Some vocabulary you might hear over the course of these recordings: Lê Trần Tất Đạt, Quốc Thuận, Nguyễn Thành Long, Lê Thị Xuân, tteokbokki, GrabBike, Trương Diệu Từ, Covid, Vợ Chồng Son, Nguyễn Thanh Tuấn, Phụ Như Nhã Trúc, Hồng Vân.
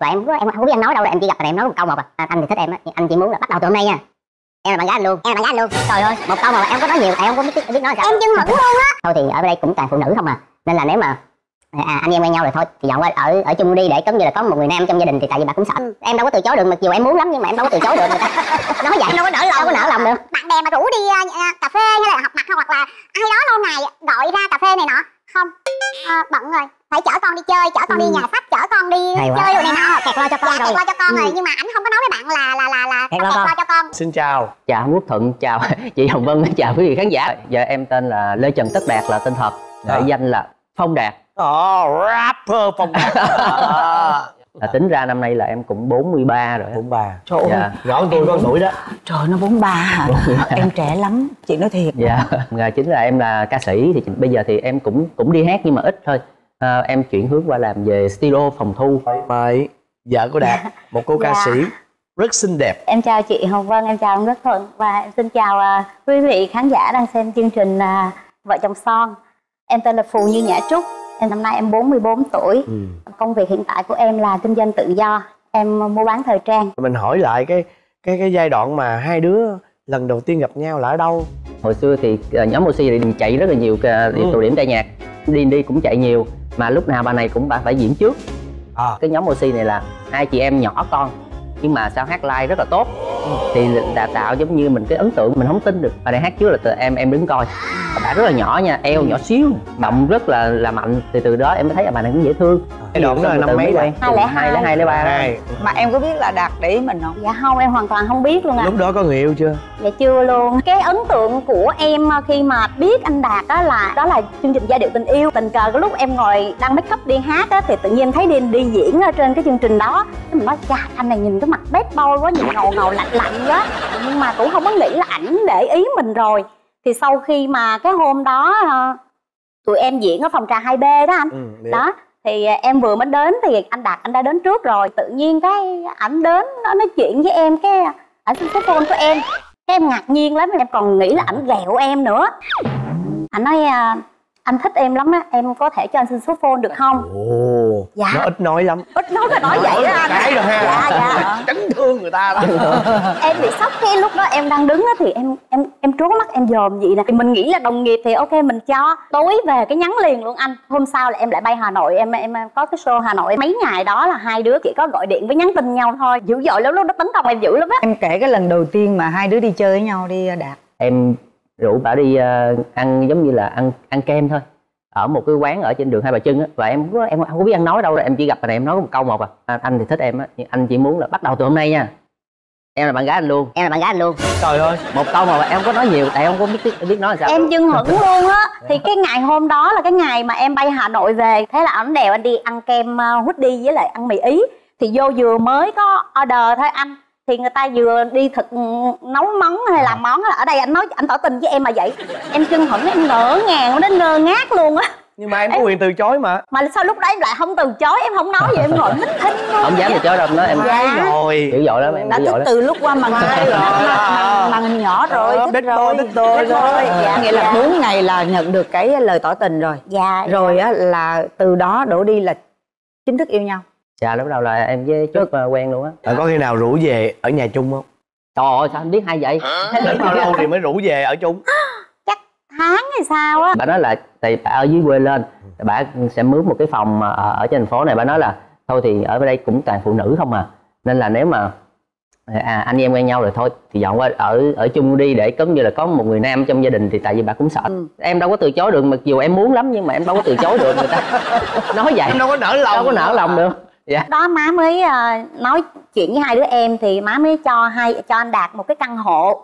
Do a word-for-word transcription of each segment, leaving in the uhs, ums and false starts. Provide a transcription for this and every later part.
Và em em không biết anh nói đâu, là em chỉ gặp là em nói một câu một à, à anh thì thích em á, anh chỉ muốn là bắt đầu từ hôm nay nha, em là bạn gái anh luôn, em là bạn gái anh luôn. Trời ơi, một câu mà em có nói nhiều, em không có biết, biết nói sao. Em chưng hửng luôn á. Thôi thì ở đây cũng toàn phụ nữ không à, nên là nếu mà à, anh em quen nhau rồi thôi thì dọn qua ở ở chung đi, để giống như là có một người nam trong gia đình thì tại vì bà cũng sợ. Ừ. Em đâu có từ chối được, mặc dù em muốn lắm nhưng mà em đâu có từ chối được. Nói vậy em đâu có nở lòng, có nở lòng được. Bạn bè mà rủ đi uh, cà phê hay là họp mặt hoặc là ai đó lâu ngày gọi ra cà phê này nọ, không à, bận rồi, phải chở con đi chơi, chở con ừ. đi nhà sách, chở con đi hay chơi rồi này nọ, kẹt lo cho con, dạ, rồi kẹt lo cho con ừ. rồi, nhưng mà anh không có nói với bạn là là là là kẹt lo cho con. con Xin chào, chào Quốc Thuận, chào chị Hồng Vân, chào quý vị khán giả. Giờ em tên là Lê Trần Tất Đạt, là tên thật, đại danh là Phong Đạt. Oh, rapper Phong Đạt. À, tính ra năm nay là em cũng bốn mươi ba rồi. Bốn mươi ba. Trời ơi, dạ. Rõ tôi có tuổi đó. Trời, nó bốn mươi ba hả? Em trẻ lắm, chị nói thiệt. Dạ, à, chính là em là ca sĩ thì bây giờ thì em cũng cũng đi hát nhưng mà ít thôi. À, em chuyển hướng qua làm về studio phòng thu. Mời vợ của Đạt, một cô ca dạ. sĩ rất xinh đẹp. Em chào chị Hồng Vân, em chào ông Quốc Thuận và em xin chào uh, quý vị khán giả đang xem chương trình uh, Vợ Chồng Son. Em tên là Phụ Như Nhã Trúc. Em năm nay em bốn mươi bốn tuổi. Ừ. Công việc hiện tại của em là kinh doanh tự do, em mua bán thời trang. Mình hỏi lại cái cái cái giai đoạn mà hai đứa lần đầu tiên gặp nhau là ở đâu? Hồi xưa thì nhóm Oxy thì chạy rất là nhiều ừ. tụ điểm ca nhạc, đi đi cũng chạy nhiều, mà lúc nào bà này cũng bà phải diễn trước. À. Cái nhóm Oxy này là hai chị em nhỏ con nhưng mà sao hát live rất là tốt. Ừ. Thì đã tạo giống như mình cái ấn tượng mình không tin được. Bà này hát trước là từ em em đứng coi. Bà rất là nhỏ nha, eo ừ. nhỏ xíu, bọng rất là là mạnh. Thì từ đó em mới thấy là bà này cũng dễ thương. Cái đoạn đó là năm mấy vậy? hai không hai, hai không ba. Mà em có biết là Đạt để ý mình không? Dạ không, em hoàn toàn không biết luôn ạ. À. Lúc đó có người yêu chưa? Dạ chưa luôn. Cái ấn tượng của em khi mà biết anh Đạt đó là đó là chương trình Giai Điệu Tình Yêu. Tình cờ cái lúc em ngồi đang make up đi hát á, thì tự nhiên em thấy đi đi diễn ở trên cái chương trình đó. Mình nói chà, anh này nhìn cái mặt bét bôi quá, nhìn ngầu ngầu lạnh lạnh quá. Nhưng mà cũng không có nghĩ là ảnh để ý mình rồi. Thì sau khi mà cái hôm đó tụi em diễn ở phòng trà hai B đó anh ừ, đó thì em vừa mới đến thì anh Đạt anh đã đến trước rồi, tự nhiên cái ảnh đến nó nói chuyện với em, cái ảnh xin số phone của em, cái em ngạc nhiên lắm, em còn nghĩ là ảnh ghẹo em nữa. Ảnh nói anh thích em lắm á, em có thể cho anh xin số phone được không? Ồ, dạ. Nó ít nói lắm. Ít nói mà nói nó vậy đó anh. Cái rồi ha. Dạ, dạ. Chấn thương người ta đó. Em bị sốc, cái lúc đó em đang đứng đó thì em em em trố mắt em dòm vậy nè. Thì mình nghĩ là đồng nghiệp thì ok mình cho. Tối về cái nhắn liền luôn anh. Hôm sau là em lại bay Hà Nội, em em có cái show Hà Nội. Mấy ngày đó là hai đứa chỉ có gọi điện với nhắn tin nhau thôi. Dữ dội lắm, lúc đó tấn công em dữ lắm á. Em kể cái lần đầu tiên mà hai đứa đi chơi với nhau đi Đạt. Em rủ bà đi uh, ăn giống như là ăn ăn kem thôi, ở một cái quán ở trên đường Hai Bà Trưng á, và em em không có biết ăn nói đâu, rồi em chỉ gặp bà này em nói một câu một à, à anh thì thích em á, anh chỉ muốn là bắt đầu từ hôm nay nha, em là bạn gái anh luôn, em là bạn gái anh luôn. Trời ơi, một câu mà em có nói nhiều tại em không có biết biết nói là sao. Em chưng hửng luôn á. Thì cái ngày hôm đó là cái ngày mà em bay Hà Nội về, thế là ảnh đèo anh đi ăn kem hút đi với lại ăn mì Ý, thì vô vừa mới có order thôi anh, thì người ta vừa đi thực nấu món hay làm món, ở đây anh nói anh tỏ tình với em mà vậy, em chưng hửng em ngỡ ngàng đến ngơ ngác luôn á. Nhưng mà em có quyền từ chối mà mà sao lúc đấy em lại không từ chối, em không nói gì, em ngồi nín thinh luôn, không dám từ chối đâu đó em. Dạ. Rồi dữ dội lắm em, đã tức từ lúc qua màn màn nhỏ rồi, đích tôi đích tôi rồi, nghĩa là bốn ngày là nhận được cái lời tỏ tình rồi. Dạ. Rồi á là từ đó đổ đi là chính thức yêu nhau. Dạ lúc đầu là em với Trúc quen luôn á. Bạn có khi nào rủ về ở nhà chung không? Trời ơi sao anh biết hay vậy? Đến bao lâu thì mới rủ về ở chung? Chắc tháng hay sao á. Bà nói là tại bà ở dưới quê lên, bà sẽ mướn một cái phòng ở trên thành phố này, bà nói là thôi thì ở đây cũng toàn phụ nữ không à, nên là nếu mà à, anh em quen nhau rồi thôi thì dọn qua ở ở chung đi, để giống như là có một người nam trong gia đình thì tại vì bà cũng sợ. Ừ. Em đâu có từ chối được, mặc dù em muốn lắm nhưng mà em đâu có từ chối được người ta. Nói vậy em đâu có nở lòng, đâu có nở lòng được. Yeah. Đó má mới uh, nói chuyện với hai đứa em thì má mới cho hai cho anh Đạt một cái căn hộ,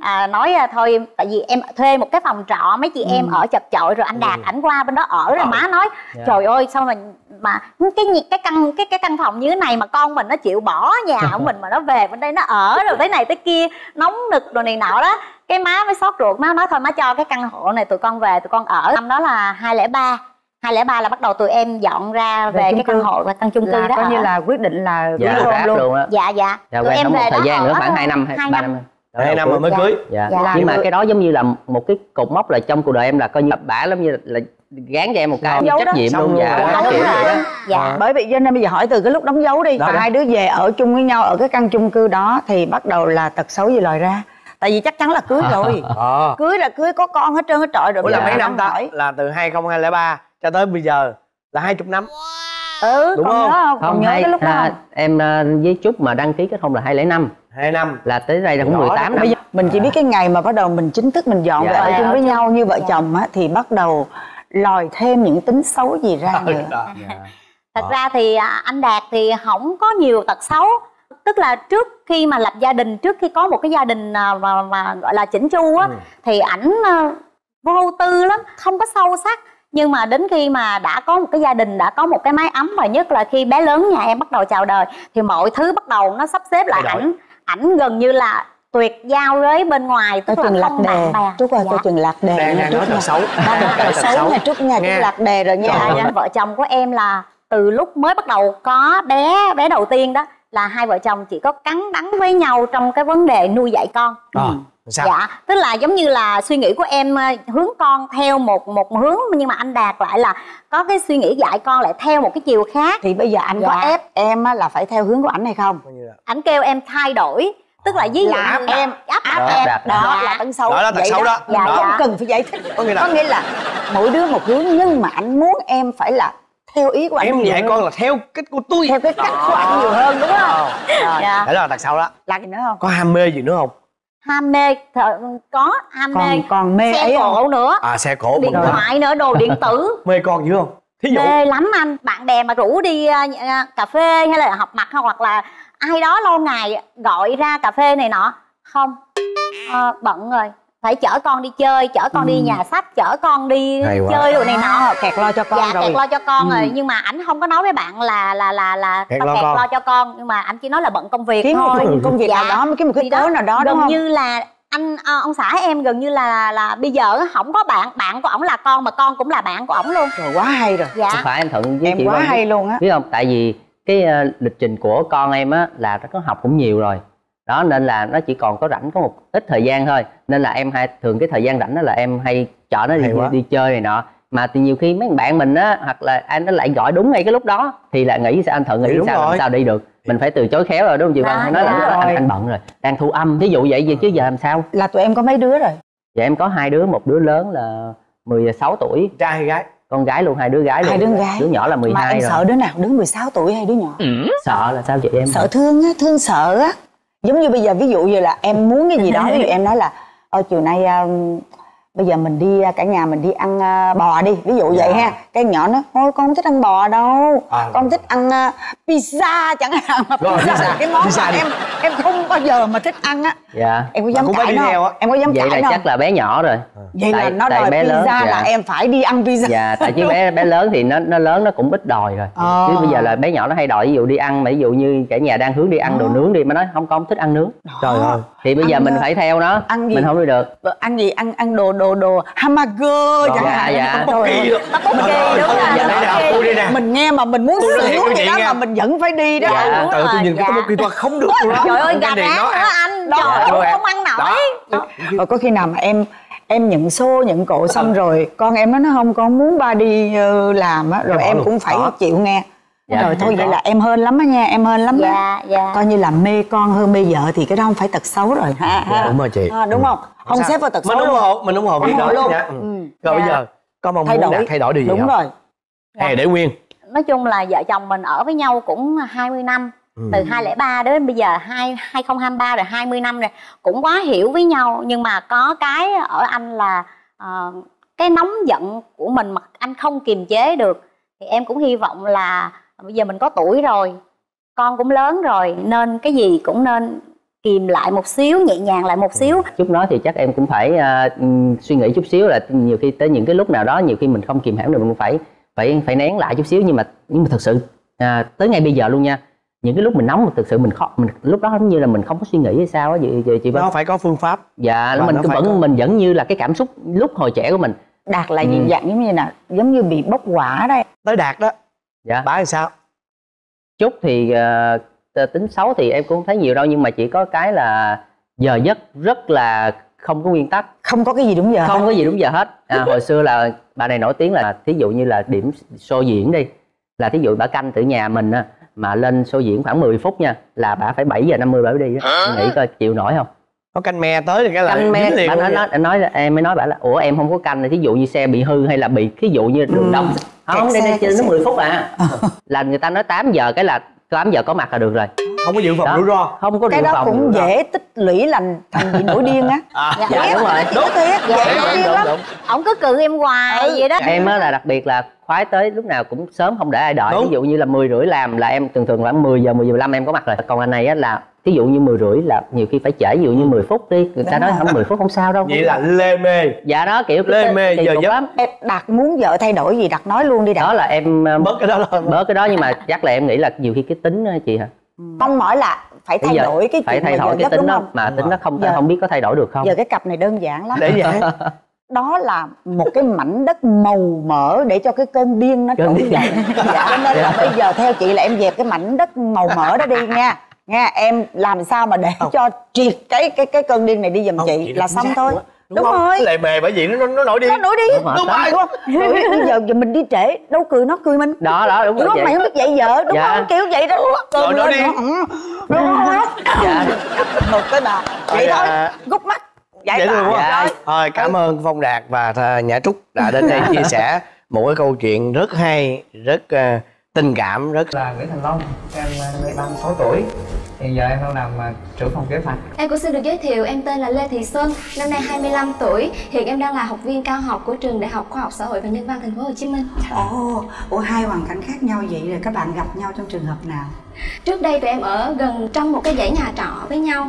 à, nói uh, thôi tại vì em thuê một cái phòng trọ mấy chị ừ. em ở chật chội rồi anh Đạt ừ. ảnh qua bên đó ở rồi. Ừ. Má nói yeah. trời ơi sao mà mà cái cái căn cái cái căn phòng như thế này mà con mình nó chịu bỏ nhà của mình mà nó về bên đây nó ở rồi tới này tới kia nóng nực đồ này nọ đó, cái má mới xót ruột, má nói thôi má cho cái căn hộ này tụi con về tụi con ở. Năm đó là hai không ba. hai không ba là bắt đầu tụi em dọn ra về, về cái căn hộ và căn chung cư đó. Coi như là quyết định là dạ, quyết hôn luôn. luôn á. Dạ dạ. Dạ tụi em về thời gian nữa khoảng hai năm, hai ba năm. hai năm mà mới cưới. Dạ. Dạ. Dạ. Nhưng mà cái đó giống như là một cái cột mốc là trong cuộc đời em, là coi như là bả lắm, như là, là gán cho em một cái trách nhiệm luôn. Dạ đúng rồi. Dạ bởi vậy cho nên bây giờ hỏi từ cái lúc đóng dấu đi, hai đứa về ở chung với nhau ở cái căn chung cư đó thì bắt đầu là tật xấu gì lòi ra? Tại vì chắc chắn là cưới rồi. Cưới là cưới, có con hết trơn hết trọi rồi. Ủa là mấy năm ta? Là từ hai không hai ba cho tới bây giờ là hai mươi năm. Ừ, đúng không? Không, không nhớ hay, cái lúc đó à, em với Trúc mà đăng ký kết hôn là hai không không năm. Hai năm là tới đây là cũng mười tám năm. Bây giờ mình chỉ biết cái ngày mà bắt đầu mình chính thức mình dọn dạ, về ở chung với nhau như vợ chồng á, thì bắt đầu lòi thêm những tính xấu gì ra nữa. Dạ. Thật ra thì anh Đạt thì không có nhiều tật xấu, tức là trước khi mà lập gia đình, trước khi có một cái gia đình mà, mà gọi là chỉnh chu á, ừ. thì ảnh vô tư lắm, không có sâu sắc. Nhưng mà đến khi mà đã có một cái gia đình, đã có một cái mái ấm, và nhất là khi bé lớn nhà em bắt đầu chào đời thì mọi thứ bắt đầu nó sắp xếp lại. Ảnh ảnh gần như là tuyệt giao với bên ngoài, tức là không bạn bè. Trúc ơi, tôi chừng lạc đề nha, Trúc nha. Xấu nha, Trúc nha, Trúc lạc đề rồi nha. Vợ chồng của em là từ lúc mới bắt đầu có bé, bé đầu tiên đó, là hai vợ chồng chỉ có cắn đắng với nhau trong cái vấn đề nuôi dạy con. Sao? Dạ, tức là giống như là suy nghĩ của em hướng con theo một một hướng, nhưng mà anh Đạt lại là có cái suy nghĩ dạy con lại theo một cái chiều khác. Thì bây giờ anh dạ. có ép em là phải theo hướng của ảnh hay không? Ảnh kêu em thay đổi, tức là ví dụ là như em áp áp em đó, đó là tấn xấu, đó là tật xấu đó, đó. Dạ, đó. Không cần phải giải thích, có nghĩa là, có nghĩa là mỗi đứa một hướng, nhưng mà anh muốn em phải là theo ý của anh. Em dạy con là theo cách của tôi, theo cái cách của anh nhiều hơn, đúng không? Dạ. Đó là tật xấu đó. Là gì nữa không? Có ham mê gì nữa không? Ham mê có ham còn, mê còn mê xe ấy cổ không? Nữa à, xe cổ, điện thoại nữa, đồ điện tử. Mê con dữ không? Thí dụ mê lắm anh, bạn bè mà rủ đi uh, cà phê hay là họp mặt, hoặc là ai đó lâu ngày gọi ra cà phê này nọ, không uh, bận rồi, phải chở con đi chơi, chở con ừ. đi nhà sách, chở con đi chơi đồ này nọ, kẹt lo cho con. Dạ, rồi kẹt lo cho con ừ. rồi, nhưng mà ảnh không có nói với bạn là là là là kẹt, lo, kẹt lo cho con, nhưng mà ảnh chỉ nói là bận công việc, kiếm thôi, một công việc dạ. nào đó, mới kiếm một cái cớ nào đó, đúng không? Gần như là anh ông xã em gần như là là, là bây giờ không có bạn, bạn của ổng là con, mà con cũng là bạn của ổng luôn. Trời, quá hay rồi. Dạ. Không phải, em Thuận với em chị quá hay biết, luôn á. Biết không? Tại vì cái uh, lịch trình của con em á là nó học cũng nhiều rồi. Đó nên là nó chỉ còn có rảnh có một ít thời gian thôi, nên là em hay thường cái thời gian rảnh đó là em hay chở nó đi đi chơi này nọ. Mà thì nhiều khi mấy bạn mình á, hoặc là anh nó lại gọi đúng ngay cái lúc đó thì lại nghĩ sao anh Thuận nghĩ sao làm sao đi được, mình phải từ chối khéo rồi, đúng không chị Vân? Nói là anh, anh bận rồi, đang thu âm ví dụ vậy, vậy chứ giờ làm sao. Là tụi em có mấy đứa rồi? Dạ em có hai đứa, một đứa lớn là mười sáu tuổi. Trai hay gái? Con gái luôn, hai đứa gái luôn. Hai đứa gái. Đứa nhỏ là mười hai rồi. Mà em sợ đứa nào? Đứa mười sáu tuổi hay đứa nhỏ? Ừ. Sợ là sao chị em? Sợ thương á, thương sợ á. Giống như bây giờ ví dụ như là em muốn cái gì đó, ví dụ em nói là ôi chiều nay uh, bây giờ mình đi cả nhà mình đi ăn uh, bò đi, ví dụ dạ. vậy ha. Cái nhỏ nó thôi con không thích ăn bò đâu, à, con thích ăn uh, pizza chẳng hạn, mà pizza, pizza cái món pizza mà em em không bao giờ mà thích ăn á. Dạ. Em có dám cũng cãi nó? Em có dám vậy cãi nó? Vậy là chắc là bé nhỏ rồi. Vậy tại, là nó đòi pizza lớn, là dạ. em phải đi ăn pizza. Dạ, tại chứ bé bé lớn thì nó nó lớn nó cũng ít đòi rồi. À. Chứ bây giờ là bé nhỏ nó hay đòi, ví dụ đi ăn mà ví dụ như cả nhà đang hướng đi ăn à. đồ nướng đi mà nói không, con không thích ăn nướng. À. Trời ơi. Thì bây ăn giờ mình phải theo nó, ăn gì? Mình không đi được. Ăn gì? Ăn ăn đồ đồ đồ hamburger chẳng hạn. Dạ. Tteokbokki, đúng rồi. Mình nghe mà mình muốn sướng vậy đó mà mình vẫn phải đi đó. Tự tôi nhìn cái tteokbokki tôi không được luôn. Trời ơi, gà rán đó anh, trời ơi, không, không ăn nổi. Rồi có khi nào mà em em nhận xô, nhận cộ xong rồi con em nó nói không, con muốn ba đi làm á, rồi em cũng phải chịu nghe. Dạ, rồi thôi vậy đó. Là em hên lắm á nha, em hên lắm á. Dạ, dạ. Coi như là mê con hơn mê vợ thì cái đó không phải tật xấu rồi ha. Dạ, đúng rồi chị. À, đúng không? Không xếp vào tật xấu. Mình ủng hộ, mình ủng hộ việc đó luôn. Rồi bây giờ con mong muốn Đạt thay đổi điều gì không? Đúng rồi. Hay để nguyên. Nói chung là vợ chồng mình ở với nhau cũng hai mươi năm. Từ hai không không ba đến bây giờ hai không hai ba rồi, hai mươi năm rồi, cũng quá hiểu với nhau. Nhưng mà có cái ở anh là uh, cái nóng giận của mình mà anh không kiềm chế được. Thì em cũng hy vọng là bây giờ mình có tuổi rồi, con cũng lớn rồi, nên cái gì cũng nên kìm lại một xíu, nhẹ nhàng lại một xíu. Chút nói thì chắc em cũng phải uh, suy nghĩ chút xíu, là nhiều khi tới những cái lúc nào đó, nhiều khi mình không kìm hãm được, mình cũng phải phải phải nén lại chút xíu. Nhưng mà nhưng mà thật sự uh, tới ngay bây giờ luôn nha, những cái lúc mình nóng mà thực sự mình khó, mình lúc đó giống như là mình không có suy nghĩ hay sao á vậy, vậy chị Vân? Nó phải có phương pháp. Dạ, và mình cũng vẫn có. Mình vẫn như là cái cảm xúc lúc hồi trẻ của mình. Đạt là gì? Ừ. Dạng giống như là giống như bị bốc quả đây. Tới Đạt đó. Dạ. Bả làm sao? Chút thì uh, tính xấu thì em cũng không thấy nhiều đâu, nhưng mà chỉ có cái là giờ giấc rất là không có nguyên tắc, không có cái gì đúng giờ, không hết. Có gì đúng giờ hết. À, hồi xưa là bà này nổi tiếng là thí dụ như là điểm show diễn đi, là thí dụ bà canh từ nhà mình á, mà lên show diễn khoảng mười phút nha, là bà phải bảy giờ năm mươi bà mới đi á. Nghĩ coi chịu nổi không? Có canh me tới thì cái là canh me. Bà nói, nói, nói em mới nói bà là ủa em không có canh, thí dụ như xe bị hư hay là bị thí dụ như đường đông. Ừ. Không, đây đây nó mười phút à. Là người ta nói tám giờ cái là tám giờ có mặt là được rồi. Không có dự phòng rủi ro, không có cái đó phòng cũng dễ tích lũy lành thành bị nổi điên á. À, dạ, dạ, đúng rồi, đúng thiệt, dạ lắm. Ổng cứ cự em hoài vậy đó. Em á là đặc biệt là khoái tới lúc nào cũng sớm, không để ai đợi. Đúng. Ví dụ như là mười rưỡi làm là em thường thường khoảng mười giờ mười giờ mười lăm em có mặt rồi. Còn anh này á là ví dụ như mười rưỡi là nhiều khi phải trễ, ví dụ như mười phút đi, người ta nói không mười phút không sao đâu. Vậy là lê mê. Dạ đó, kiểu lê mê giờ giấc lắm. Em Đạt muốn vợ thay đổi gì Đạt nói luôn đi Đạt. Đó là em bớt cái đó thôi. Bớt cái đó, nhưng mà chắc là em nghĩ là nhiều khi cái tính chị hả? Mong mỏi là phải thay giờ, đổi cái phải thay đổi cái tính đó, mà tính nó không giờ, không biết có thay đổi được không. Giờ cái cặp này đơn giản lắm. Để vậy. Đó là một cái mảnh đất màu mỡ để cho cái cơn điên nó trỗi dậy. Dạ, cho nên là bây giờ theo chị là em dẹp cái mảnh đất màu mỡ đó đi nha. Nha, em làm sao mà để không. cho triệt cái cái cái cơn điên này đi giùm chị, chị là xong thôi. Quá. Đúng, đúng rồi. Lại mề bởi vì nó nó nổi điên. Nó nổi điên. Đúng, đúng rồi. Rồi bây giờ, giờ mình đi trễ, đâu cười nó cười mình. Đó đó đúng, đúng rồi. Lúc mày không biết dạy vợ, đúng dạ. không? Kiểu vậy đó. Rồi nó điên. Đúng rồi. Dạ. Một cái bà. Vậy dạ. thôi, gút mắt. Giải tỏa rồi. Dạ. Thôi cảm ừ. ơn Phong Đạt và Nhã Trúc đã đến đây chia sẻ một cái câu chuyện rất hay, rất uh, tình cảm, rất là Nguyễn Thành Long. Em mười sáu tuổi. Hiện giờ em đang làm trưởng phòng kế hoạch. Em cũng xin được giới thiệu, em tên là Lê Thị Xuân, năm nay hai mươi lăm tuổi. Hiện em đang là học viên cao học của trường Đại học Khoa học Xã hội và Nhân văn Thành phố Hồ Chí Minh. Ồ, ủa hai hoàn cảnh khác nhau vậy rồi các bạn gặp nhau trong trường hợp nào? Trước đây tụi em ở gần trong một cái dãy nhà trọ với nhau.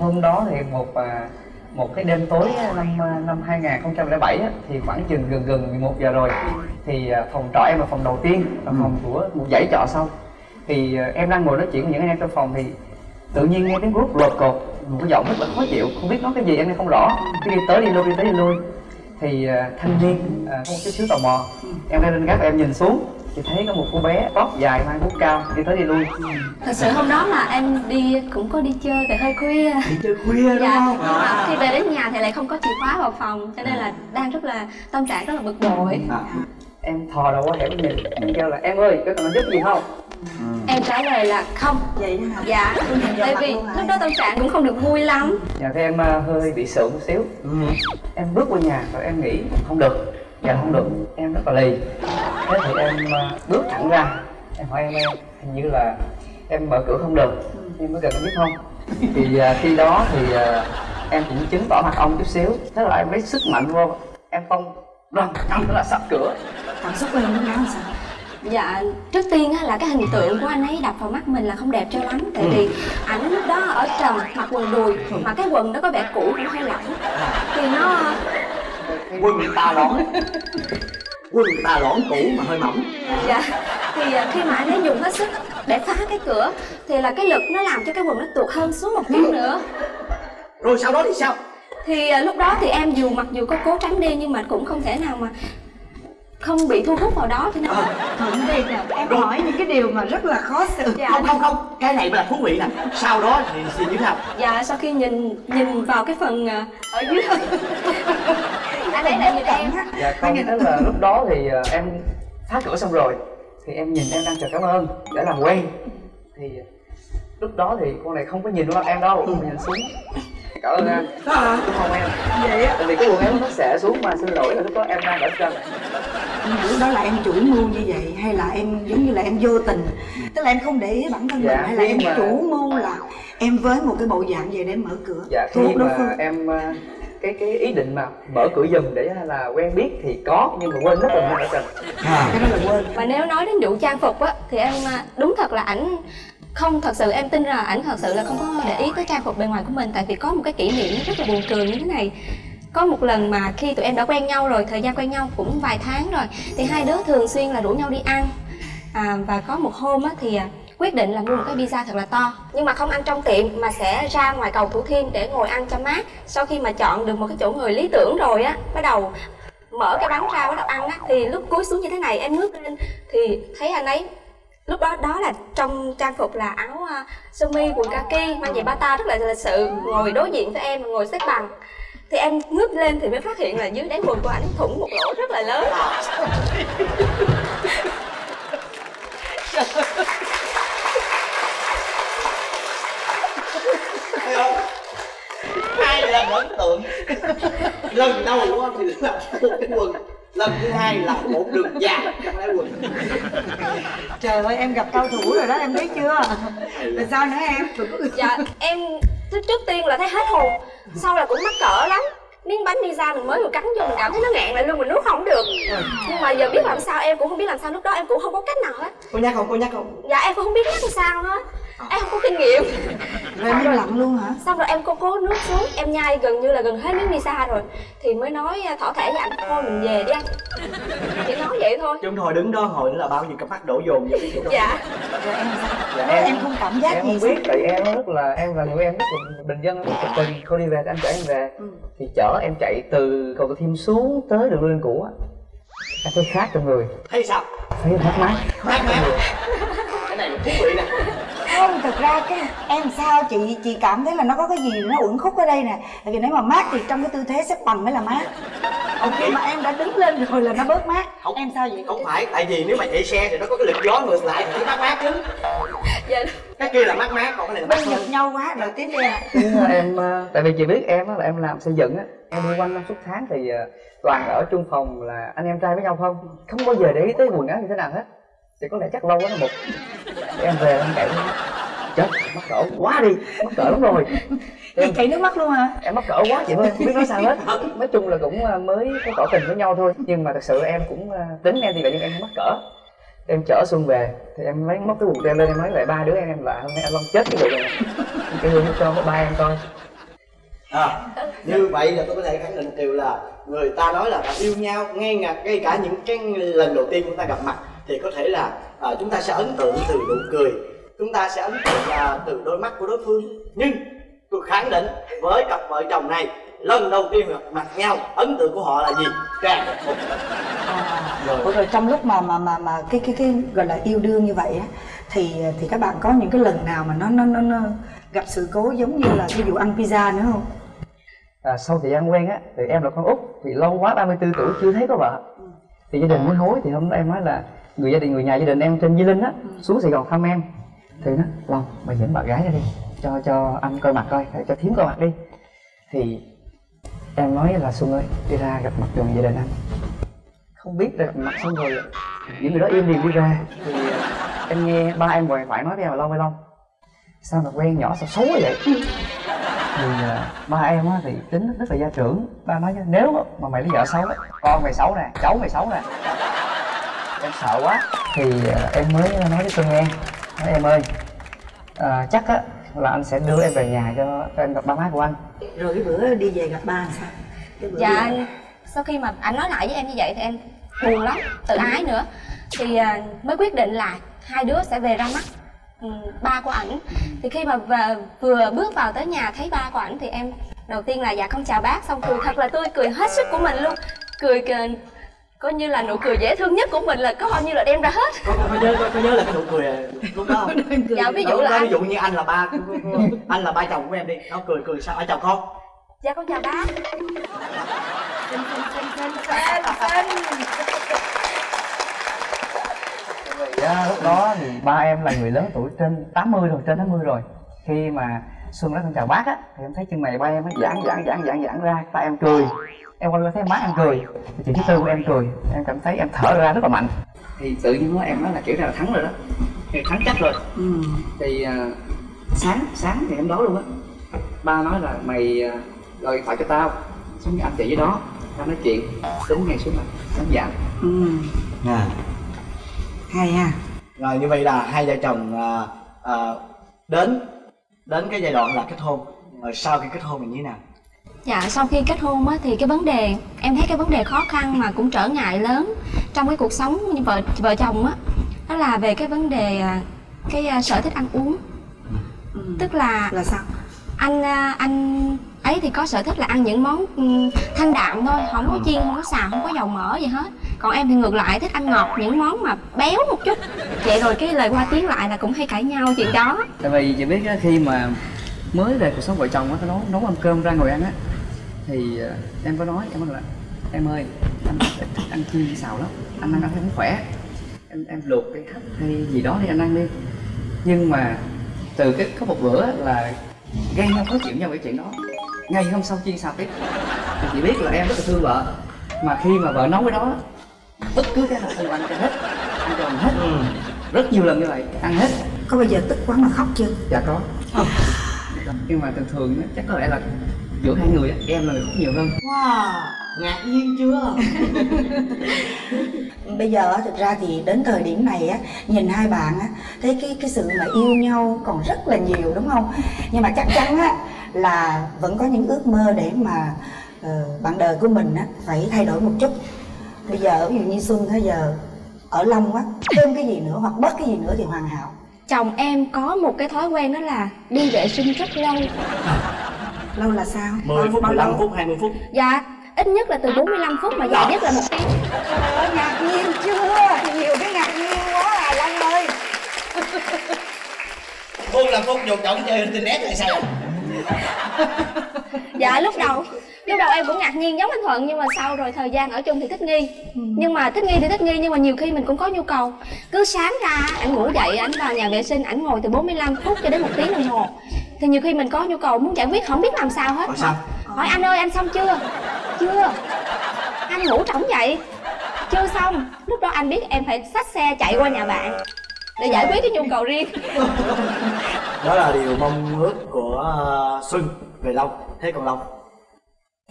Hôm đó thì một một cái đêm tối năm năm hai nghìn không trăm lẻ bảy thì khoảng chừng gần gần mười một giờ rồi thì phòng trọ em là phòng đầu tiên, là phòng của một dãy trọ sau. Thì em đang ngồi nói chuyện với những anh em trong phòng thì tự nhiên nghe tiếng rút lột cột, một cái giọng rất là khó chịu, không biết nói cái gì em không rõ, cứ đi tới đi lui đi tới đi lui. Thì uh, thanh niên uh, có một chút xíu tò mò, em lên lên gác em nhìn xuống thì thấy có một cô bé tóc dài mang bút cao đi tới đi lui. Thật sự hôm đó là em đi cũng có đi chơi về hơi khuya. Đi chơi khuya đúng dạ, không? À. Khi về đến nhà thì lại không có chìa khóa vào phòng, cho nên là đang rất là tâm trạng rất là bực bội. À. Em thò đầu qua hẻm nhìn, em kêu là em ơi, có cần giúp gì không? Ừ. Em trả lời là không. Vậy hả? Dạ. Tại vì lúc đó tâm trạng cũng không được vui lắm. Dạ thì em hơi bị sượng một xíu. Ừ. Em bước qua nhà rồi em nghĩ không được. Dạ không được, em rất là lì. Thế thì em bước thẳng ra. Em hỏi em em hình như là em mở cửa không được, em có cần em giúp không? Thì khi đó thì em cũng chứng tỏ mặt ông chút xíu. Thế là em lấy sức mạnh vô, em không đoan căng là sắp cửa. Cảm xúc của em nó sao? Dạ, trước tiên á, là cái hình tượng của anh ấy đập vào mắt mình là không đẹp cho lắm. Tại ừ. vì ảnh lúc đó ở trần, mặc quần đùi, ừ. mà cái quần nó có vẻ cũ cũng hơi lỏng. Thì nó... Quần ta lõn. Quần ta lõn cũ mà hơi mỏng. Dạ, thì khi mà anh ấy dùng hết sức để phá cái cửa thì là cái lực nó làm cho cái quần nó tuột hơn xuống một chút nữa. Rồi sau đó thì sao? Thì lúc đó thì em dù mặc dù có cố tránh đi nhưng mà cũng không thể nào mà không bị thu hút vào đó cho nên à, thuận đi nè. Em đúng. Hỏi những cái điều mà rất là khó xử. Dạ, không không không, cái này là thú vị nè. Sau đó thì suy nghĩ nào? Dạ, sau khi nhìn nhìn vào cái phần ở dưới anh ấy lại nhìn em. Dạ không, đó là lúc đó thì em phá cửa xong rồi thì em nhìn em đang chờ cảm ơn để làm quen. Thì lúc đó thì con này không có nhìn vào em đâu, ừ. nhìn xuống. Cảm ơn anh. À, đúng không em? Vậy á. Tại vì cái quần em nó sẽ xuống mà xin lỗi là lúc đó em đang ở trên. Lúc đó là em chủ mưu như vậy hay là em giống như là em vô tình? Tức là em không để ý bản thân dạ, mình hay là em mà... chủ mưu là em với một cái bộ dạng về để mở cửa. Dạ khi mà không? Em cái cái ý định mà mở cửa giùm để là quen biết thì có nhưng mà quên rất là ở trên. À, cái đó là quên. Mà nếu nói đến vụ trang phục á thì em đúng thật là ảnh không, thật sự em tin rằng ảnh thật sự là không có để ý tới trang phục bề ngoài của mình. Tại vì có một cái kỷ niệm rất là buồn cười như thế này. Có một lần mà khi tụi em đã quen nhau rồi, thời gian quen nhau cũng vài tháng rồi, thì hai đứa thường xuyên là rủ nhau đi ăn. à, Và có một hôm á, thì quyết định là mua một cái pizza thật là to, nhưng mà không ăn trong tiệm mà sẽ ra ngoài cầu Thủ Thiêm để ngồi ăn cho mát. Sau khi mà chọn được một cái chỗ ngồi lý tưởng rồi á, bắt đầu mở cái bánh ra bắt đầu ăn á, thì lúc cúi xuống như thế này em ngước lên thì thấy anh ấy. Lúc đó đó là trong trang phục là áo uh, sơ mi, quần kaki, mang giày bata rất là lịch sự, ngồi đối diện với em, ngồi xếp bằng. Thì em ngước lên thì mới phát hiện là dưới đáy quần của anh thủng một lỗ rất là lớn. Hai là ấn tượng. Lần đầu thì là một cái quần, lần thứ hai là một đường vàng trong đáy quần. Trời ơi, em gặp cao thủ rồi đó, em thấy chưa? Rồi sao nữa em? Dạ, em trước tiên là thấy hết hồn, sau là cũng mắc cỡ lắm. Miếng bánh pizza mình mới vừa cắn vô mình cảm thấy nó ngạn lại luôn, mình nuốt không được. Ừ. Nhưng mà giờ biết làm sao, em cũng không biết làm sao lúc đó, em cũng không có cách nào hết. Cô nhắc không? Cô nhắc không? Dạ em cũng không biết nhắc làm sao hết. À. Em không có kinh nghiệm. Rồi em lặn luôn hả? Xong rồi em cô cố nuốt xuống, em nhai gần như là gần hết miếng pizza rồi. Thì mới nói thỏ thẻ với anh, thôi mình về đi anh. Chỉ nói vậy thôi. Chứ hồi đứng đó hồi là bao nhiêu cặp mắt đổ dồn vậy. Dạ. Rồi em sao? Dạ, em, em không cảm giác em gì không biết, tại em rất là em là người em rất là bình dân, cực kỳ. Cô đi về anh chở em về, ừ. Thì chở em chạy từ cầu Thủ Thiêm xuống tới đường Liên Cũ á, em thấy khát trong người. Thấy sao? Thấy mát mát. Mát mát. Cái này thú vị nè. Không, thật ra cái em sao chị chị cảm thấy là nó có cái gì nó uẩn khúc ở đây nè. Tại vì nếu mà mát thì trong cái tư thế xếp bằng mới là mát. Ok, mà em đã đứng lên rồi là nó bớt mát. Không, em sao vậy? Không phải, tại vì nếu mà chạy xe thì nó có cái lực gió ngược lại thì mát mát chứ. Dạ. Cái kia là mát mát, còn cái này là mát. Bên giật nhau quá rồi tiếp đi ạ. Em tại vì chị biết em là em làm xây dựng á, em đi quanh năm suốt tháng thì toàn ở chung phòng là anh em trai với nhau không, không bao giờ để ý tới quần áo như thế nào hết. Thì có lẽ chắc lâu quá nó một em về em chạy chết mắc cỡ quá đi, mắc cỡ lắm rồi. Em chạy nước mắt luôn hả? Em mắc cỡ quá chị ơi, không biết nói sao hết. Nói chung là cũng mới có tỏ tình với nhau thôi, nhưng mà thật sự em cũng tính em thì vậy nhưng em không mắc cỡ. Em chở Xuân về thì em lấy móc cái quần em lên em nói lại ba đứa em, em là hôm nay anh Long chết cái vụ này. Cái hương cho ba em coi. À, như vậy là tôi có thể khẳng định điều là người ta nói là yêu nhau ngay ngặt, ngay cả những cái lần đầu tiên chúng ta gặp mặt thì có thể là à, chúng ta sẽ ấn tượng từ nụ cười, chúng ta sẽ ấn tượng là từ đôi mắt của đối phương. Nhưng tôi khẳng định với cặp vợ chồng này, lần đầu tiên gặp mặt nhau ấn tượng của họ là gì? Càng một. À, rồi. Rồi trong lúc mà mà mà mà cái cái cái gọi là yêu đương như vậy á, thì thì các bạn có những cái lần nào mà nó nó nó, nó gặp sự cố giống như là cái vụ ăn pizza nữa không? À, sau thời gian quen á, thì em là con út, thì lâu quá ba mươi tư tuổi chưa thấy có vợ, thì gia đình muốn hối, thì hôm đó em nói là người gia đình người nhà gia đình em trên Di Linh á xuống Sài Gòn thăm em, thì nó Long mày dẫn bạn gái ra đi cho cho anh coi mặt coi, cho thím coi mặt đi. Thì em nói là Xuân ơi đi ra gặp mặt đường gia đình anh, không biết là mặt Xuân rồi những người đó im liền đi ra. Thì em nghe ba em ngoài phải nói với em là Long ơi Long sao mà quen nhỏ sao xấu vậy. Thì uh, ba em á thì tính rất là gia trưởng, ba nói nếu mà mày lấy vợ xấu á, con mày xấu nè, cháu mày xấu nè. Em sợ quá thì uh, em mới nói với Xuân nghe, nói em ơi uh, chắc á là anh sẽ đưa em về nhà cho em gặp ba má của anh. Rồi cái bữa đi về gặp ba sao? Dạ đi... sau khi mà anh nói lại với em như vậy thì em buồn lắm, tự ái nữa, thì uh, mới quyết định là hai đứa sẽ về ra mắt ba của ảnh. Thì khi mà vừa bước vào tới nhà thấy ba của ảnh thì em đầu tiên là dạ con chào bác, xong cười thật là tươi, cười hết sức của mình luôn, cười coi như là nụ cười dễ thương nhất của mình, là coi như là đem ra hết. Có, có, nhớ, có, có nhớ là cái nụ cười lúc đó không? Dạ ví dụ đó, là ví dụ như anh là ba anh là ba chồng của em đi, nó cười cười sao ai chào con? Dạ con chào bác. À, lúc đó thì ba em là người lớn tuổi trên tám mươi rồi, trên tám mươi rồi. Khi mà Xuân nói con chào bác á, thì em thấy chân mày ba em nó giãn giãn giãn giãn giãn ra, ba em cười. Em quay qua thấy má em cười, thì chuyện thứ tư của em cười, em cảm thấy em thở ra rất là mạnh. Thì tự nhiên em nói là kiểu là thắng rồi đó, thì thắng chắc rồi. Ừ. Thì uh, sáng sáng thì em đó luôn á, ba nói là mày uh, gọi điện thoại cho tao, xuống anh chị với đó, tao nói chuyện, đúng ngày xuống là sáng giảm. Ừ. À. Hay ha. Rồi như vậy là hai vợ chồng à, à, đến đến cái giai đoạn là kết hôn. Rồi sau khi kết hôn thì như thế nào? Dạ sau khi kết hôn á, thì cái vấn đề em thấy cái vấn đề khó khăn mà cũng trở ngại lớn trong cái cuộc sống như vợ vợ chồng á, đó, đó là về cái vấn đề cái sở thích ăn uống. Ừ. Tức là là sao? Anh anh ấy thì có sở thích là ăn những món thanh đạm thôi, không có chiên, không có xào, không có dầu mỡ gì hết. Còn em thì ngược lại thích ăn ngọt, những món mà béo một chút. Vậy rồi cái lời qua tiếng lại là cũng hay cãi nhau chuyện đó. Tại vì chị biết đó, khi mà mới về cuộc sống vợ chồng á, nấu nấu ăn cơm ra ngồi ăn á, thì em có nói, em nói là em ơi, anh ăn chiên xào lắm, anh ăn ăn thấy khỏe, em em luộc cái hấp hay gì đó thì anh ăn đi. Nhưng mà từ cái có một bữa là gây nhau khó chịu nhau về chuyện đó, ngày hôm sau chiên xào tiếp. Thì chị biết là em rất là thương vợ, mà khi mà vợ nấu cái đó bất cứ cái nào ăn cho hết, ăn cho hết, ừ. rất nhiều lần như vậy, ăn hết. Có bao giờ tức quá mà khóc chưa? Dạ có. Oh. Nhưng mà thường thường chắc có lẽ là giữa hai người em là người khóc nhiều hơn. Wow, ngạc nhiên chưa? Bây giờ thực ra thì đến thời điểm này á, nhìn hai bạn á, thấy cái cái sự mà yêu nhau còn rất là nhiều đúng không? Nhưng mà chắc chắn á là vẫn có những ước mơ để mà uh, bạn đời của mình á phải thay đổi một chút. Bây giờ ví dụ như Xuân bây giờ ở Long á, thêm cái gì nữa hoặc bớt cái gì nữa thì hoàn hảo. Chồng em có một cái thói quen đó là đi vệ sinh rất lâu. Lâu là sao? mười phút, mười lăm phút, hai mươi phút. Dạ, ít nhất là từ bốn mươi lăm phút mà dài nhất là một tiếng. Ờ, ngạc nhiên chưa? Nhiều cái ngạc nhiên quá à Long ơi. Phút là phút vô trọng chơi internet hay sao? Dạ lúc đầu lúc đầu em cũng ngạc nhiên giống anh Thuận, nhưng mà sau rồi thời gian ở chung thì thích nghi. ừ. Nhưng mà thích nghi thì thích nghi, nhưng mà nhiều khi mình cũng có nhu cầu. Cứ sáng ra anh ngủ dậy anh vào nhà vệ sinh, ảnh ngồi từ bốn mươi lăm phút cho đến một tiếng đồng hồ. Thì nhiều khi mình có nhu cầu muốn giải quyết không biết làm sao hết. Hỏi, sao? hỏi anh ơi anh xong chưa? Chưa. Anh ngủ trỏng vậy? Chưa xong. Lúc đó anh biết em phải xách xe chạy qua nhà bạn để giải quyết cái nhu cầu riêng. Đó là điều mong ước của Xuân về Long. Thế còn Long?